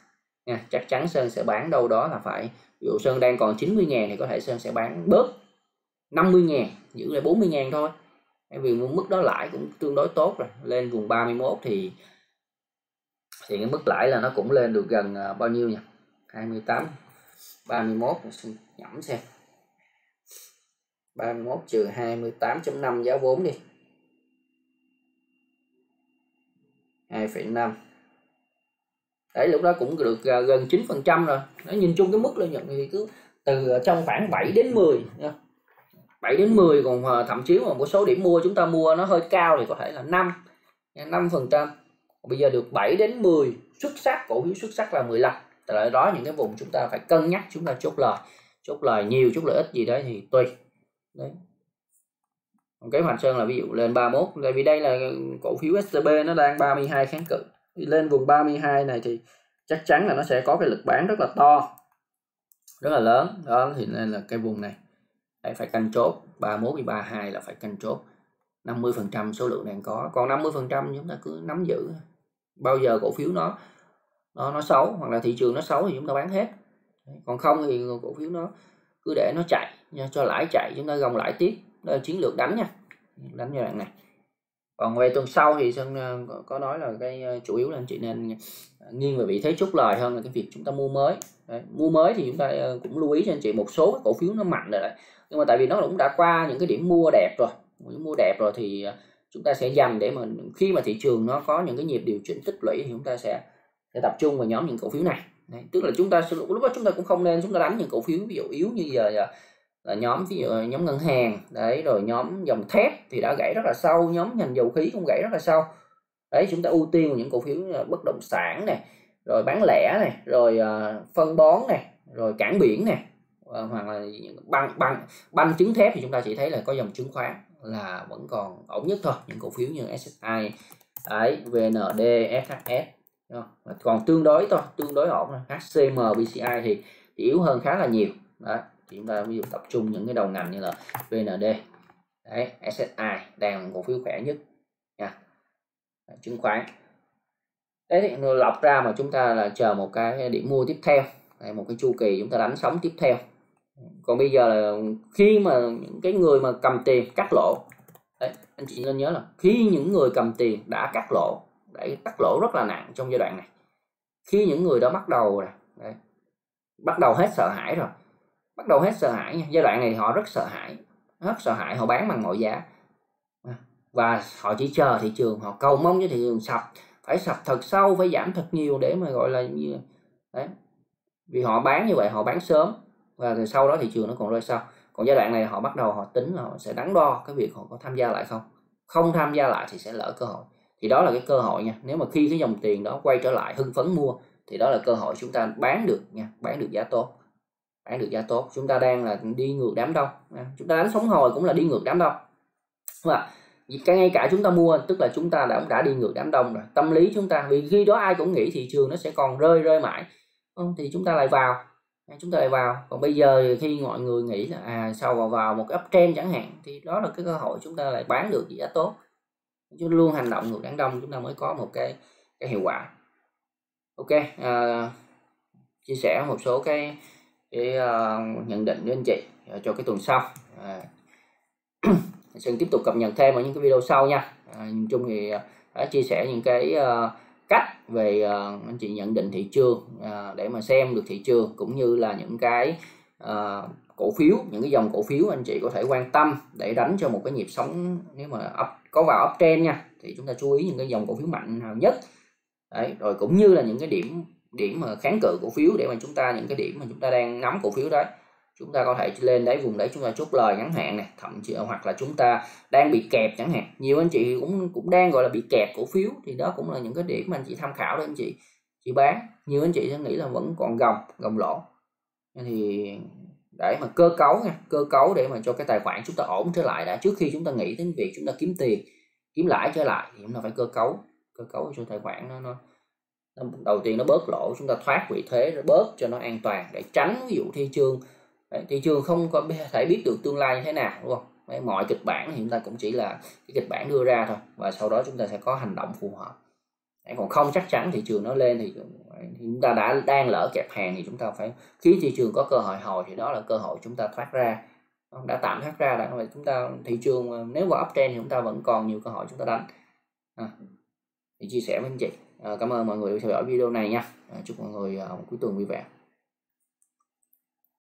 Chắc chắn Sơn sẽ bán đâu đó là phải, ví dụ Sơn đang còn 90.000 thì có thể Sơn sẽ bán bớt 50.000, giữ lại 40.000 thôi. Vì mức đó lãi cũng tương đối tốt rồi, lên vùng 31 thì cái mức lãi là nó cũng lên được gần bao nhiêu nhỉ? 28 31, Sơn nhẩm xem 31 trừ 28.5 giá vốn đi, 2,5 Đấy, lúc đó cũng được gần 9% rồi. Đấy, nhìn chung cái mức lợi nhuận thì cứ từ trong khoảng 7 đến 10 nha. 7 đến 10, còn thậm chí mà một số điểm mua chúng ta mua nó hơi cao thì có thể là 5%. Bây giờ được 7 đến 10, xuất sắc, cổ phiếu xuất sắc là 15. Tại đó những cái vùng chúng ta phải cân nhắc, chúng ta chốt lời nhiều, chốt lợi ích gì đấy thì tùy. Đấy. Còn cái Hoành Sơn là ví dụ lên 31, tại vì đây là cổ phiếu STB nó đang 32 kháng cự. Thì lên vùng 32 này thì chắc chắn là nó sẽ có cái lực bán rất là to, rất là lớn. Đó thì nên là cái vùng này phải canh chốt, 31 đến 32 là phải canh chốt. 50% số lượng đang có, còn 50% chúng ta cứ nắm giữ. Bao giờ cổ phiếu nó xấu hoặc là thị trường nó xấu thì chúng ta bán hết. Còn không thì cổ phiếu nó cứ để nó chạy nha, cho lãi chạy chúng ta gồng lãi tiếp. Đó là chiến lược đánh nha, đánh giai đoạn này. Còn về tuần sau thì Sơn có nói là cái chủ yếu là anh chị nên nghiêng về vị thế chốt lời hơn là cái việc chúng ta mua mới. Đấy, mua mới thì chúng ta cũng lưu ý cho anh chị một số cổ phiếu nó mạnh rồi đấy, nhưng mà tại vì nó cũng đã qua những cái điểm mua đẹp rồi, thì chúng ta sẽ dành để mà khi mà thị trường nó có những cái nhịp điều chỉnh tích lũy thì chúng ta sẽ tập trung vào nhóm những cổ phiếu này. Đấy, tức là chúng ta lúc đó chúng ta cũng không nên chúng ta đánh những cổ phiếu ví dụ yếu như giờ là nhóm ví dụ nhóm ngân hàng đấy, rồi nhóm dòng thép thì đã gãy rất là sâu, nhóm ngành dầu khí cũng gãy rất là sâu. Đấy, chúng ta ưu tiên vào những cổ phiếu bất động sản này, rồi bán lẻ này, rồi phân bón này, rồi cảng biển này, hoặc là banh trứng thép thì chúng ta chỉ thấy là có dòng chứng khoán là vẫn còn ổn nhất thôi. Những cổ phiếu như SSI, VND, SHS còn tương đối thôi, tương đối ổn. HCM, VCI thì yếu hơn khá là nhiều. Đấy, thì chúng ta ví dụ tập trung những cái đầu ngành như là VND, đấy, SSI đang là cổ phiếu khỏe nhất nha. Đấy, chứng khoán. Đấy, lọc ra mà chúng ta là chờ một cái điểm mua tiếp theo. Đấy, một cái chu kỳ chúng ta đánh sóng tiếp theo. Còn bây giờ là khi mà những cái người mà cầm tiền cắt lỗ, đấy, anh chị nên nhớ là khi những người cầm tiền đã cắt lỗ, đấy, cắt lỗ rất là nặng trong giai đoạn này. Khi những người đó bắt đầu rồi, đấy, bắt đầu hết sợ hãi rồi, bắt đầu hết sợ hãi nha. Giai đoạn này họ rất sợ hãi, họ bán bằng mọi giá và họ chỉ chờ thị trường, họ cầu mong cho thị trường sập, phải sập thật sâu, phải giảm thật nhiều để mà gọi là như đấy. Vì họ bán như vậy, họ bán sớm và rồi sau đó thị trường nó còn rơi sau. Còn giai đoạn này họ bắt đầu họ tính là họ sẽ đắn đo cái việc họ có tham gia lại không, không tham gia lại thì sẽ lỡ cơ hội. Thì đó là cái cơ hội nha. Nếu mà khi cái dòng tiền đó quay trở lại hưng phấn mua thì đó là cơ hội chúng ta bán được nha, bán được giá tốt, bán được giá tốt. Chúng ta đang là đi ngược đám đông, chúng ta đánh sóng hồi cũng là đi ngược đám đông mà. Ngay cả chúng ta mua tức là chúng ta đã đi ngược đám đông rồi. Tâm lý chúng ta vì khi đó ai cũng nghĩ thị trường nó sẽ còn rơi mãi thì chúng ta lại vào, còn bây giờ khi mọi người nghĩ là sau vào một cái uptrend chẳng hạn thì đó là cái cơ hội chúng ta lại bán được giá tốt. Chúng luôn hành động ngược đám đông chúng ta mới có một cái hiệu quả. Ok, chia sẻ một số cái nhận định với anh chị cho cái tuần sau. Sẽ tiếp tục cập nhật thêm ở những cái video sau nha. Nhìn chung thì đã chia sẻ những cái cách về anh chị nhận định thị trường để mà xem được thị trường, cũng như là những cái cổ phiếu, những cái dòng cổ phiếu anh chị có thể quan tâm để đánh cho một cái nhịp sóng. Nếu mà có vào uptrend nha thì chúng ta chú ý những cái dòng cổ phiếu mạnh nào nhất. Đấy, rồi cũng như là những cái điểm mà kháng cự cổ phiếu để mà chúng ta, những cái điểm mà chúng ta đang nắm cổ phiếu đấy, chúng ta có thể lên đấy, vùng đấy chúng ta chốt lời ngắn hạn này, thậm chí hoặc là chúng ta đang bị kẹp chẳng hạn. Nhiều anh chị cũng đang gọi là bị kẹp cổ phiếu thì đó cũng là những cái điểm mà anh chị tham khảo để anh chị bán. Nhiều anh chị sẽ nghĩ là vẫn còn gồng lỗ thì để mà cơ cấu nha, cơ cấu để mà cho cái tài khoản chúng ta ổn trở lại đã, trước khi chúng ta nghĩ đến việc chúng ta kiếm tiền, kiếm lãi trở lại thì chúng ta phải cơ cấu cho tài khoản nó đầu tiên nó bớt lỗ, chúng ta thoát vị thế nó bớt cho nó an toàn, để tránh ví dụ thị trường không có thể biết được tương lai như thế nào, đúng không? Đấy, mọi kịch bản thì chúng ta cũng chỉ là cái kịch bản đưa ra thôi và sau đó chúng ta sẽ có hành động phù hợp. Đấy, còn không chắc chắn thị trường nó lên thì chúng ta đang lỡ kẹp hàng thì chúng ta phải, khi thị trường có cơ hội hồi thì đó là cơ hội chúng ta thoát ra, đã tạm thoát ra đã. Chúng ta thị trường nếu vào uptrend thì chúng ta vẫn còn nhiều cơ hội chúng ta đánh. Thì chia sẻ với anh chị. Cảm ơn mọi người đã theo dõi video này nha. Chúc mọi người một cuối tuần vui vẻ.